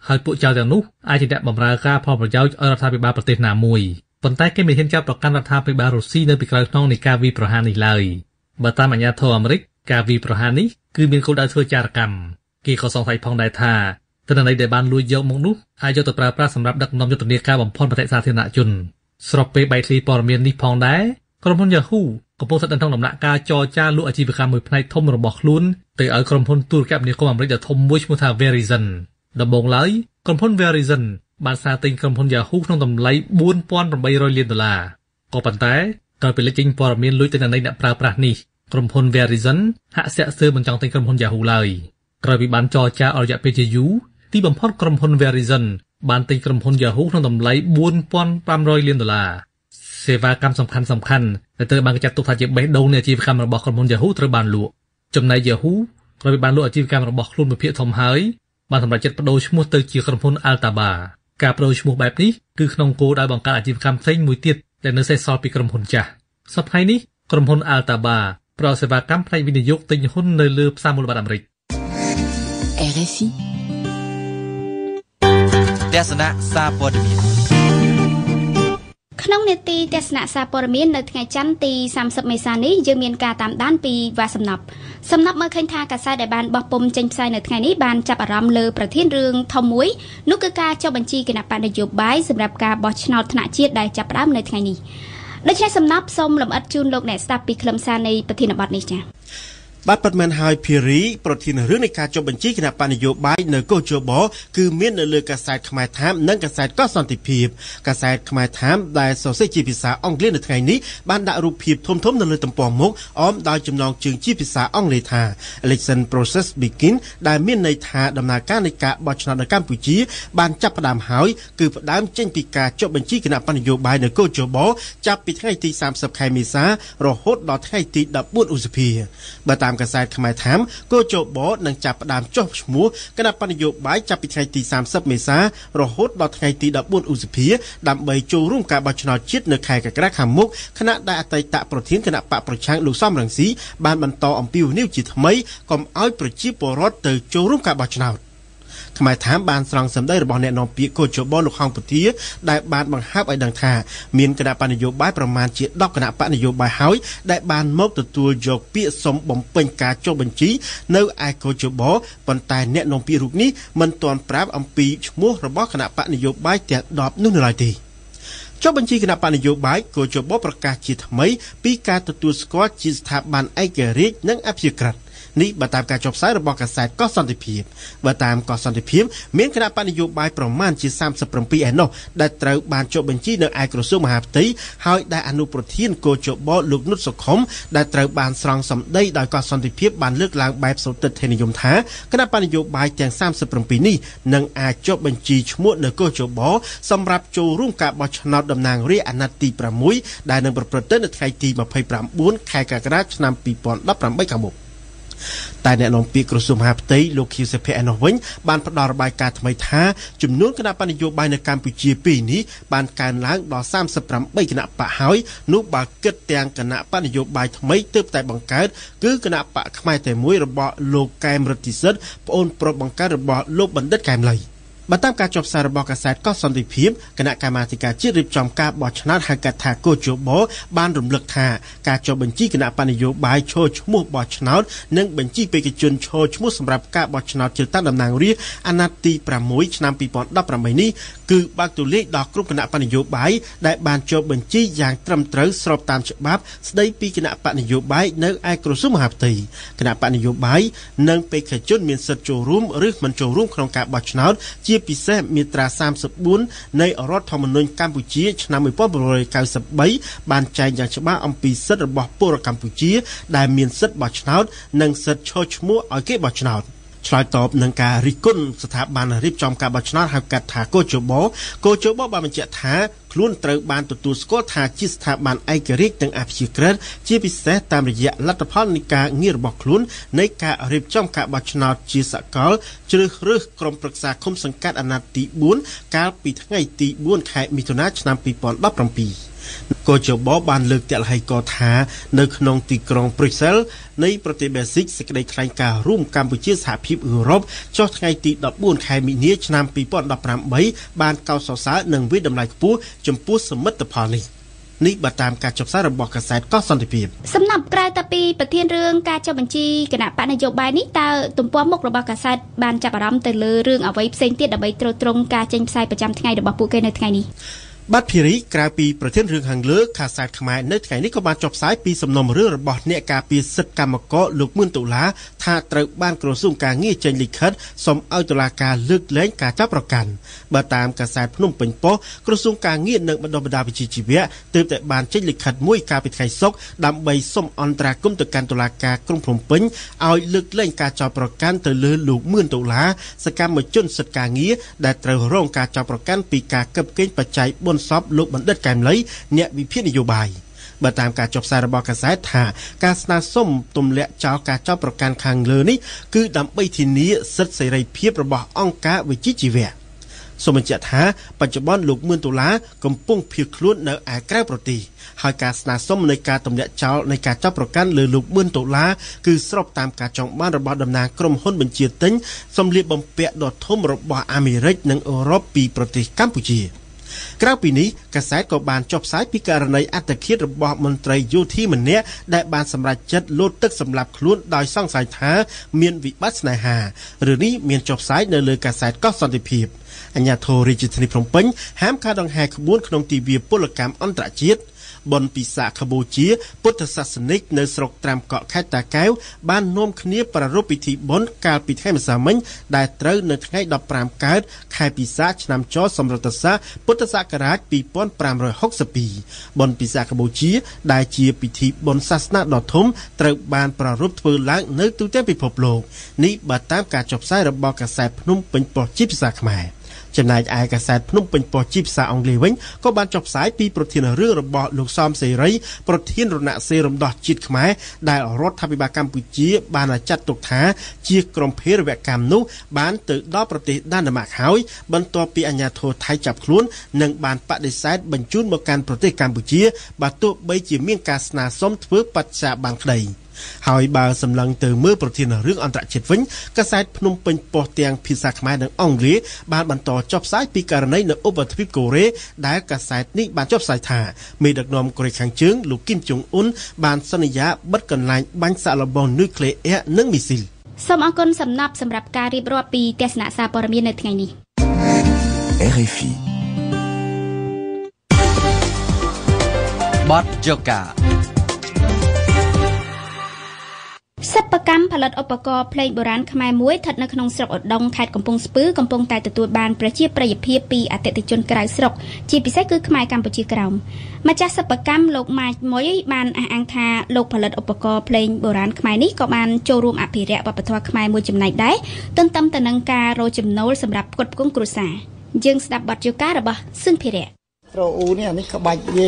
ហើយពួកចៅទាំងនោះអាចជាអ្នកបម្រើការផលប្រយោជន៍រដ្ឋាភិបាលប្រទេសណាមួយប៉ុន្តែគេមិនហ៊ានចាប់ប្រកាន់រដ្ឋាភិបាលរុស្ស៊ីនៅពីក្រោយខ្នងនៃការវាយប្រហារនេះឡើយបើតាមអាជ្ញាធរអាមេរិកការវាយប្រហារនេះគឺមានគោលដៅធ្វើចារកម្មគេក៏សង្ស័យផងដែរថាទិន្នន័យដែលបានលួចយកមកនោះអាចយកទៅប្រើប្រាស់សម្រាប់ដឹកនាំយុទ្ធនាការបំផន់ប្រទេសសាធារណជនស្របពេលបៃតលីព័ត៌មាននេះផងដែរក្រុមហ៊ុន Yahoo កំពុងស្ថិតនៅក្នុងដំណាក់កាលចរចាលក់អាជីវកម្មមួយផ្នែកធំរបស់ខ្លួនទៅឲ្យក្រុមហ៊ុនទូរគមនាគមន៍អាមេរិកដ៏ធំមួយឈ្មោះថា Verizonដំបូងឡើយក្រុមហ៊ុន Verizon បានសារទិញក្រុមហ៊ុន Yahoo ក្នុងតម្លៃ $4,800 លានដុល្លារក៏ប៉ុន្តែក្រោយពីលេចចេញព័ត៌មានលួចទិន្នន័យអ្នកប្រើប្រាស់នេះក្រុមហ៊ុន Verizon ហាក់សាក់សើមិនចង់ទិញក្រុមហ៊ុន Yahoo ឡើយក្រោយពីបានចរចាអស់រយៈពេលជាយូរទីបំផុតក្រុមហ៊ុន Verizon បានទិញក្រុមហ៊ុន Yahoo ក្នុងតម្លៃ $4,500 លានដុល្លារសេវាកម្មសំខាន់ដែលត្រូវបានគេចាត់ទុកថាជាបេះដូងនៃអាជីវកម្មរបស់ក្រុមហ៊ុន Yahoo ត្រូវបានលក់ចំណែក Yahoo ក្រោយពីបានលក់អាជីវកម្មរបស់ខ្លួនមួយភាគធំហើយបានសម្រាប់ចិត្តបដូរឈ្មោះទៅជាក្រុមហ៊ុន Altaba ការបដូរឈ្មោះបែបនេះគឺក្នុងគោលដៅបង្កើតអាជីវកម្មផ្សេងមួយទៀតដែលនៅសេសសល់ពីក្រុមហ៊ុនចាស់សប្តាហ៍នេះក្រុមហ៊ុន Altaba ផ្ដល់សេវាកម្មផ្នែកវិនិយោគទិញហ៊ុននៅលើផ្សារមូលបត្រអាមេរិក RFI ទស្សនៈសារព័ត៌មានក្នុងនេតិទស្សនៈសារព័ត៌មាននៅថ្ងៃច័ន្ទទី30មេសានេះយើងមានការតាមដានពីវ៉ាសំណប់មើលឃើញថាកាសែតដែលបានបោះពុំចេញផ្សាយនៅថ្ងៃនេះបានចាប់អារម្មណ៍លើប្រធានរឿងធំមួយនោះគឺការចុះបញ្ជីគណៈបកនយោបាយសម្រាប់ការបោះឆ្នោតថ្នាក់ជាតិដែលចាប់ផ្ដើមនៅថ្ងៃនេះដូច្នេះសំណប់សូមលម្អិតជូនលោកអ្នកស្ដាប់ពីខ្លឹមសារនៃប្រធានបទនេះចា៎ But Patman High Piri, protein Runica and chicken upon your bite, no go to ball, could mean a look aside my time, none aside cost on the peep. Caside my time, die sausage pizza on Glena Tiny, Banda Ru peep, Tom Tom the little pomo, on Dajamong Chung Chipisa on later. Election process begin, die midnight had the Nacanica, watch not the Campuchi, Ban Chapadam High, could damn chin pica, chop and chicken upon your bite, no go to ball, chop it Haiti Sam's of Camisa, or hot dot Haiti that would disappear. But I'm กษัตริย์ខ្មែរ My time bans long some day about no pico ball of Hongkong, that band will have a dunka. Mean can up your by Promanchi, dock and up your by Howie, that band mocked the tour joke, beat some bompenka chobanchi, no I coach your ball, Pontai net no pirugni, Monton Prab and Peach, more rock and up your by that dog nunality. Chobanchi can up your by, coach your ball catchit may, pica to squat, cheese tap ban acre, none abscrat. នេះបើតាមការចុះផ្សាយរបស់កាសែតក៏សន្តិភាពបើតាមក៏សន្តិភាពមានគណៈបញ្ញយោបាយប្រមាណជា តែអ្នកនំពីក្រសួងមហាផ្ទៃលោកខៀវសិភៈអនុវិញបានផ្ដល់របាយការណ៍ថ្មីថាចំនួនគណៈបញ្ញយោបាយនៅកម្ពុជាពេលនេះបានកើនឡើងដល់ តាមការចុះផ្សាយរបស់កាសែតក៏សន្តិភាពគណៈកម្មាធិការជាតិរៀបចំការបោះឆ្នោតហៅកាត់ថា ពិសេសមាត្រា 34 នៃរដ្ឋធម្មនុញ្ញកម្ពុជាឆ្នាំ 1993 បានចែងយ៉ាងច្បាស់អំពីសិទ្ធិរបស់ពលរដ្ឋកម្ពុជាដែលមានសិទ្ធិបោះឆ្នោតនិងសិទ្ធិឈរឈ្មោះឲ្យគេបោះឆ្នោត ឆ្លើយតបនឹងការរិះគន់ស្ថាប័នរៀបចំការបោះឆ្នោតហៅកាត់ថាកោជបកោជបបានបញ្ជាក់ថាខ្លួនត្រូវបានទទួលស្គាល់ថាជាស្ថាប័នឯករាជ្យទាំងអភិជាក្រិតជាពិសេសតាមរយៈលទ្ធផលនៃការងាររបស់ខ្លួននៃការរៀបចំការបោះឆ្នោតជាសកលជ្រើសរើសក្រុមប្រឹក្សាឃុំសង្កាត់អាណត្តិទី 4 កាលពីថ្ងៃទី កោជបបានលើកទឹកឲ្យកថានៅក្នុងទីក្រុងព្រុយសែលនៃប្រទេសបេលស៊ិកសេចក្ដីថ្លែងការណ៍រួមកម្ពុជាសហភាពអឺរ៉ុបចុះថ្ងៃទី 14 ខែមីនាឆ្នាំ 2018 នេះបើតាមការចុះផ្សាយរបស់កាសែតក៏សន្តិភាព បាត់ភារីក្រៅពីប្រធានរឿងខាងលើ សកម្មជនសិទ្ធិការងារដែលត្រូវរងការចោទប្រកាន់ពីការកាប់កេងបច្ច័យ ក្រៅពីនេះកាសែតក៏បានចុះផ្សាយពីករណីអត្តឃាតរបស់មន្ត្រីយោធាម្នាក់ដែលបានសម្រេចចិត្តលោតទឹកសម្លាប់ខ្លួនដោយសង្ស័យថាមានវិបត្តិស្នេហាឬនេះមានចុះផ្សាយនៅលើកាសែតក៏សន្តិភាពអាញាធររាជធានីភ្នំពេញហាមការដង្ហែក្បួនក្នុងទិវាពលកម្មអន្តរជាតិ Bon Pisa Kaboji, put a sassanic, no stroke tram cock cat a cow, ban nom clear parapiti bon, carpet ham salmon, that throw the trade of pram card, capisach, nam jaw, some rotasa, put a sacrac, pipon, pram hoxapi. Bon Pisa Kaboji, that cheer piti bon sasna dot home, throw ban prarupt will like no to tempi poplo. Neat but time catch of side of bock a sap, no pink for chip sack my. ចំណែកឯកាសែតភ្នំពេញពណ៌ជីភាសាអង់គ្លេសវិញក៏បានចុះផ្សាយពីប្រធានរឿងរបស់លោកសោមសេរីប្រធានរណសិរំដោះជាតិខ្មែរដែលរដ្ឋាភិបាលកម្ពុជាបានចាត់ទុកថាជាក្រុមភេរវកម្មនោះបានទៅដល់ប្រទេសដាណឺម៉ាកហើយបន្ទាប់ពីអាជ្ញាធរថៃចាប់ខ្លួននិងបានបដិសេធបញ្ជូនមកកាន់ប្រទេសកម្ពុជាបើទោះបីជាមានការស្នើសុំធ្វើបច្ចៈបានក្តី ហើយបើសម្លឹងទៅមើលប្រធានរឿងអន្តរជាតិវិញកាសែតភ្នំពេញប៉ុស្តិ៍ទាំងភាសាខ្មែរនិងអង់គ្លេសបានបន្តចុះផ្សាយពីករណីនៅឧបទ្វីបកូរ៉េដែលកាសែតនេះបានចុះផ្សាយថាមេដឹកនាំកូរ៉េខាងជើងលោកគីមចុងអ៊ុនបានសន្យាបិទកន្លែងបាញ់សាកល្បងនុយក្លេអ៊ែរនិងមីស៊ីល សិប្បកម្មផលិតឧបករណ៍ភ្លេងបុរាណខ្មែរមួយស្ថិតនៅក្នុងស្រុកឧដុង្គខេត្តកំពង់ស្ពឺកំពុងតែទទួលបានប្រជាប្រិយភាពពីអតិថិជនក្រៅស្រុកជាពិសេសគឺខ្មែរកម្ពុជាក្រោមម្ចាស់សិប្បកម្មលោកម៉ាច់មុយបានអះអាងថាលោកផលិតឧបករណ៍ភ្លេងបុរាណខ្មែរនេះក៏បានចូលរួមអភិរក្សវប្បធម៌ខ្មែរមួយចំណែកដែរទន្ទឹមទៅនឹងការរោលចំណូលសម្រាប់ផ្គត់ផ្គង់គ្រួសារ យើងស្ដាប់បាត់យូការរបស់ស៊ឹងភិរិយ នេះគឺលោកម៉ាច់ម៉ុ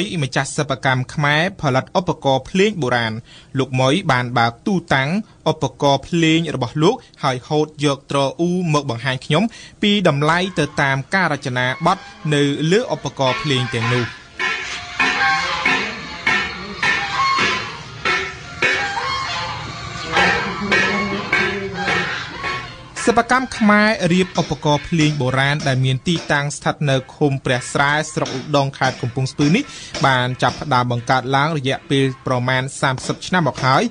យម្ចាស់សិប្បកម្មខ្មែរផលិតឧបករណ៍ភ្លេងបុរាណលោកម៉ុយបានបើកទូតាំងឧបករណ៍ភ្លេងរបស់លោកហើយហូតយកទ្រអ៊ូមកបង្ហាញខ្ញុំពីតម្លៃទៅតាមការរចនាប័ទ្មនៅលើឧបករណ៍ភ្លេងទាំងនោះ សិប្បកម្មខ្មែររៀបឧបករណ៍ភ្លេងបុរាណដែលមានទីតាំងស្ថិតនៅឃុំព្រះស្រែស្រុកឧដុង្គខេត្តកំពង់ស្ពឺនេះបានចាប់ផ្ដើមបង្កើតឡើងរយៈពេលប្រមាណ 30 ឆ្នាំមកហើយ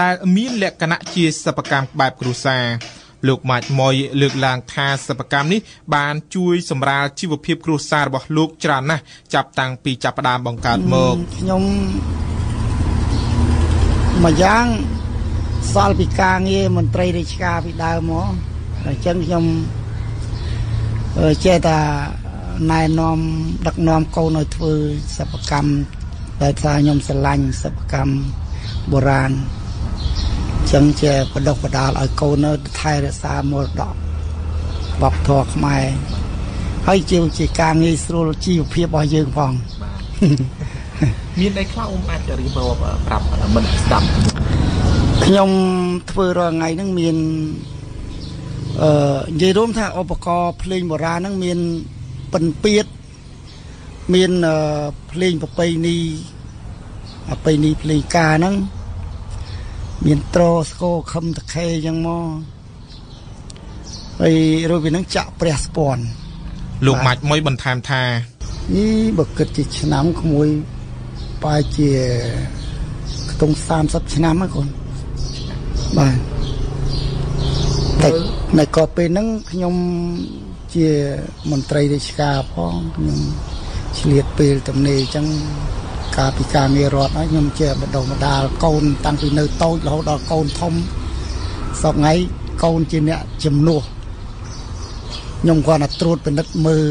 ដែលមានលក្ខណៈជាសិប្បកម្មបែបគ្រួសារ លោកម៉ាច់ម៉ុយលើកឡើងថាសិប្បកម្មនេះបានជួយសម្រាលជីវភាពគ្រួសាររបស់លោកច្រើនណាស់ចាប់តាំងពីចាប់ផ្ដើមបង្កើតមកខ្ញុំម្យ៉ាងសាលពីការងារមន្ត្រីរាជការពីដើមមក អញ្ចឹងខ្ញុំចេះតែណែនាំដឹកនាំកូនឲ្យធ្វើសិប្បកម្មដោយសារខ្ញុំស្រឡាញ់សិប្បកម្មបុរាណអញ្ចឹងជាបដិបដាលឲ្យកូននៅថែរក្សាមរតកវប្បធម៌ខ្មែរហើយជាជាការងាយស្រួលជីវភាពរបស់យើងផង មានអីខ្លះប្រាប់មិនស្ដាប់ខ្ញុំធ្វើរាល់ថ្ងៃហ្នឹងមាន និយាយរួមថាឧបករណ៍ភ្លេងបុរាណហ្នឹងមានពិនពាទ្យមានភ្លេងប្រពៃណីអាប្រពៃណីភ្លេងការហ្នឹងមានត្រស្គរខំតខេយ៉ាងមកហើយរូបវាហ្នឹងចាក់ព្រះស្ពាន់លោកម៉ាច់មួយបន្ថែមថានេះបើគិតជាឆ្នាំក្មួយប៉ាជាខ្ទង់ 30 ឆ្នាំហ្នឹងកូនបាទ តែក៏ពេលហ្នឹងខ្ញុំជាមន្ត្រីរាជការផងខ្ញុំឆ្លៀតពេលទំនេរអញ្ចឹងការពីការងាររដ្ឋហើយខ្ញុំចេះបណ្ដុះបណ្ដាលកូនតាំងពីនៅតូចរហូតដល់កូនធំសពថ្ងៃកូនជាអ្នកជំនួសខ្ញុំគាត់តែត្រួតពិនិត្យមើល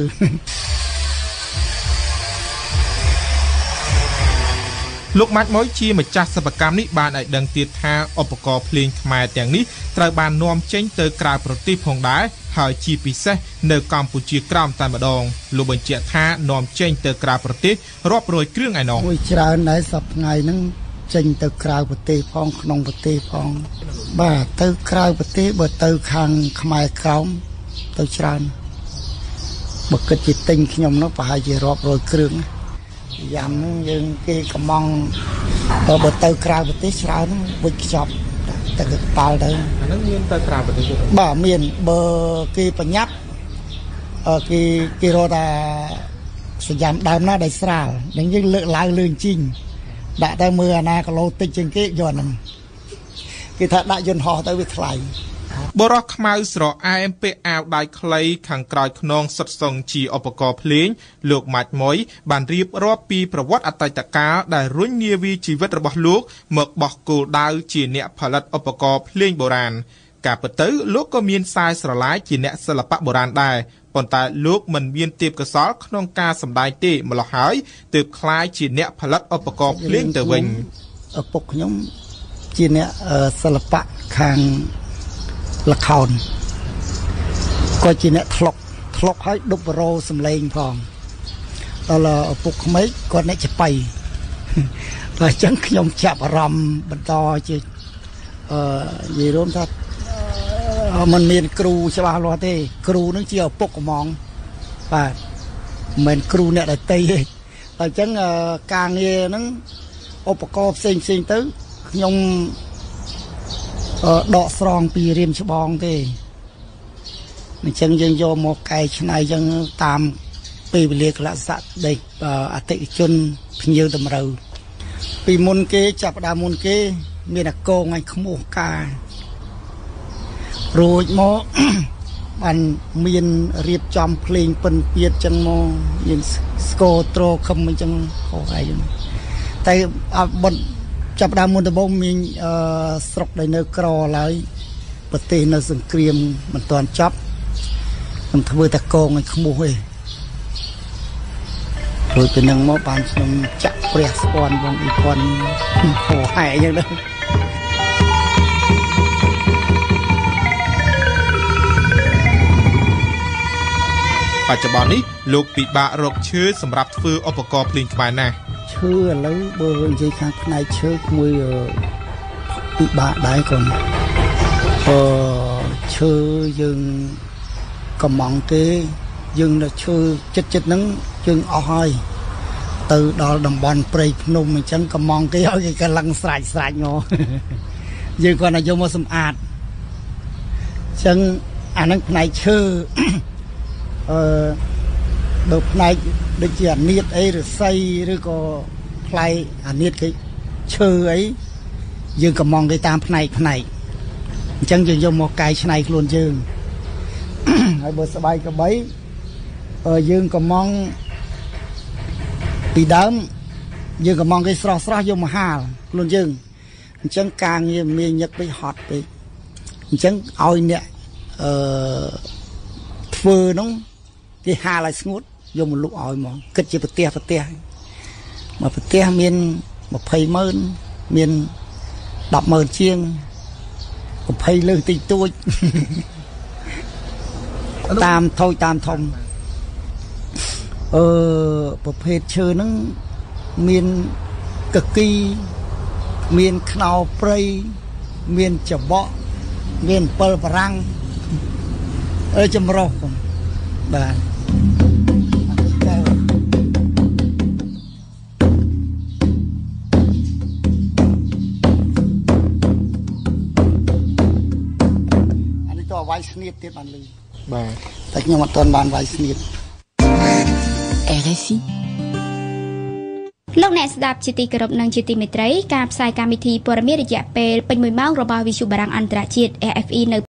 លោកម៉ាច់ម៉ុយជាម្ចាស់សិប្បកម្មនេះបានឲ្យដឹងទៀតថាឧបករណ៍ភ្លេងខ្មែរទាំងនេះត្រូវបាននាំចេញទៅក្រៅប្រទេសផងដែរហើយជាពិសេសនៅកម្ពុជាក្រោមតែម្ដងលោកបញ្ជាក់ថានាំចេញទៅក្រៅប្រទេសរាប់រយគ្រឿងឯណោះមួយច្រើនដែរសពថ្ងៃហ្នឹងចេញទៅក្រៅប្រទេសផងក្នុងប្រទេសផងបាទទៅក្រៅប្រទេសបើទៅខាងខ្មែរក្រោមទៅច្រើនបើគិតជាទិញខ្ញុំនោះប្រហែលជារាប់រយគ្រឿង បរោះខ្មៅស្រអែមពេលអាវដៃខ្លីខាងក្រោយខ្នងសុទ្ធសឹងជាឧបករណ៍ភ្លេងលោកម៉ាច់មួយបានរៀបរាប់ពីប្រវត្តិអតីតកាលដែលរុញនាវីជីវិតរបស់លោកមកបោះគោលដៅជាអ្នកផលិតឧបករណ៍ភ្លេងបុរាណការពិតទៅលោកក៏មានខ្សែស្រឡាយជាអ្នកសិល្បៈបុរាណដែរប៉ុន្តែលោកមិនមានទេពកោសល្យក្នុងការសម្ដែងទេម្ល៉េះហើយទើបខ្លាយជាអ្នកផលិតឧបករណ៍ភ្លេងទៅវិញ ពុកក្មេកគាត់អ្នកចបៃដល់ឪពុកក្មេកគាត់អ្នកចបៃតែអញ្ចឹងខ្ញុំចាប់អារម្មណ៍បន្តជាយីរោមថាមិនមានគ្រូច្បាស់លាស់ទេគ្រូនឹងជាឪពុកកំងបាទមិនមែនគ្រូអ្នកដតីទេតែអញ្ចឹងការងារហ្នឹង ដកស្រង់ពីរៀមច្បងទេអញ្ចឹងយើងយកមកកែច្នៃអញ្ចឹងតាមពេលវេលាកលៈស័កដេកអតិថិជនភ្ញៀវតម្រូវពីមុនគេចាប់ដើមមុនគេមានអាកងអញខ្មោះការួចមក បានមានរៀបចំភ្លេងពិនពៀតអញ្ចឹងមកមានស្គរត្រខឹមអញ្ចឹងហោះឯងតែអត់បត់ ចាប់ដើមមុនដំបូងមានស្រុកដែលនៅក្រឡើយប្រទេសនៅសង្គ្រាមមិនទាន់ចប់ខ្ញុំធ្វើតែកងឲ្យខ្មោះឯងរួចពីនឹងមកបានខ្ញុំចាក់ព្រះស្ពាន់បងអីប៉ុនហោហែអញ្ចឹងទៅ បច្ចុប្បន្ននេះលោកពិបាករកឈើសម្រាប់ធ្វើឧបករណ៍ភ្លេងខ្មែរណាស់ ឈើឥឡូវបើនិយាយខាងផ្នែកឈើមួយពិបាកដែរគាត់ឈើយើងកំងទេយើងដល់ឈើចិត្តៗហ្នឹងយើងអស់ហើយទៅដល់តំបន់ព្រៃភ្នំអញ្ចឹងកំងគេឲ្យគេកន្លងស្រាច់ស្រាច់មកយើងគាត់ណាយកមកសម្អាតអញ្ចឹងអាហ្នឹងផ្នែកឈើ ដូចជាអានិតអីរស័យឬក៏ផ្លែអានិតគេឈើអីយើងកំងគេតាមផ្នែកអញ្ចឹងយើងយកមកកែច្នៃខ្លួនយើង ហើយបើស្បាយក៏បីយើងកំងពីដើមយើងកំងគេស្រស់ស្រស់យកមកហាលខ្លួនយើងអញ្ចឹងការងារមានញឹកពេកហត់ពេកអញ្ចឹងឲ្យអ្នកធ្វើនោះគេហាលឲ្យស្ងួត យកមកលក់ឲ្យមកគិតជាប្រទេសមាន 200000 មាន 100000 ជាង 20 លើសតិចតួចតាមថោចតាមធំប្រភេទឈើហ្នឹងមានកាគីមានខ្នោប្រៃមានច្បក់មានពិលបរាំងចម្រុះបាទ RFI លោកអ្នកស្ដាប់ជាទីគោរពនិងជាទីមេត្រីការផ្សាយកម្មវិធីព័ត៌មានរយៈពេលពេញ 1 ម៉ោងរបស់វិទ្យុបារាំងអន្តរជាតិ RFI នៅ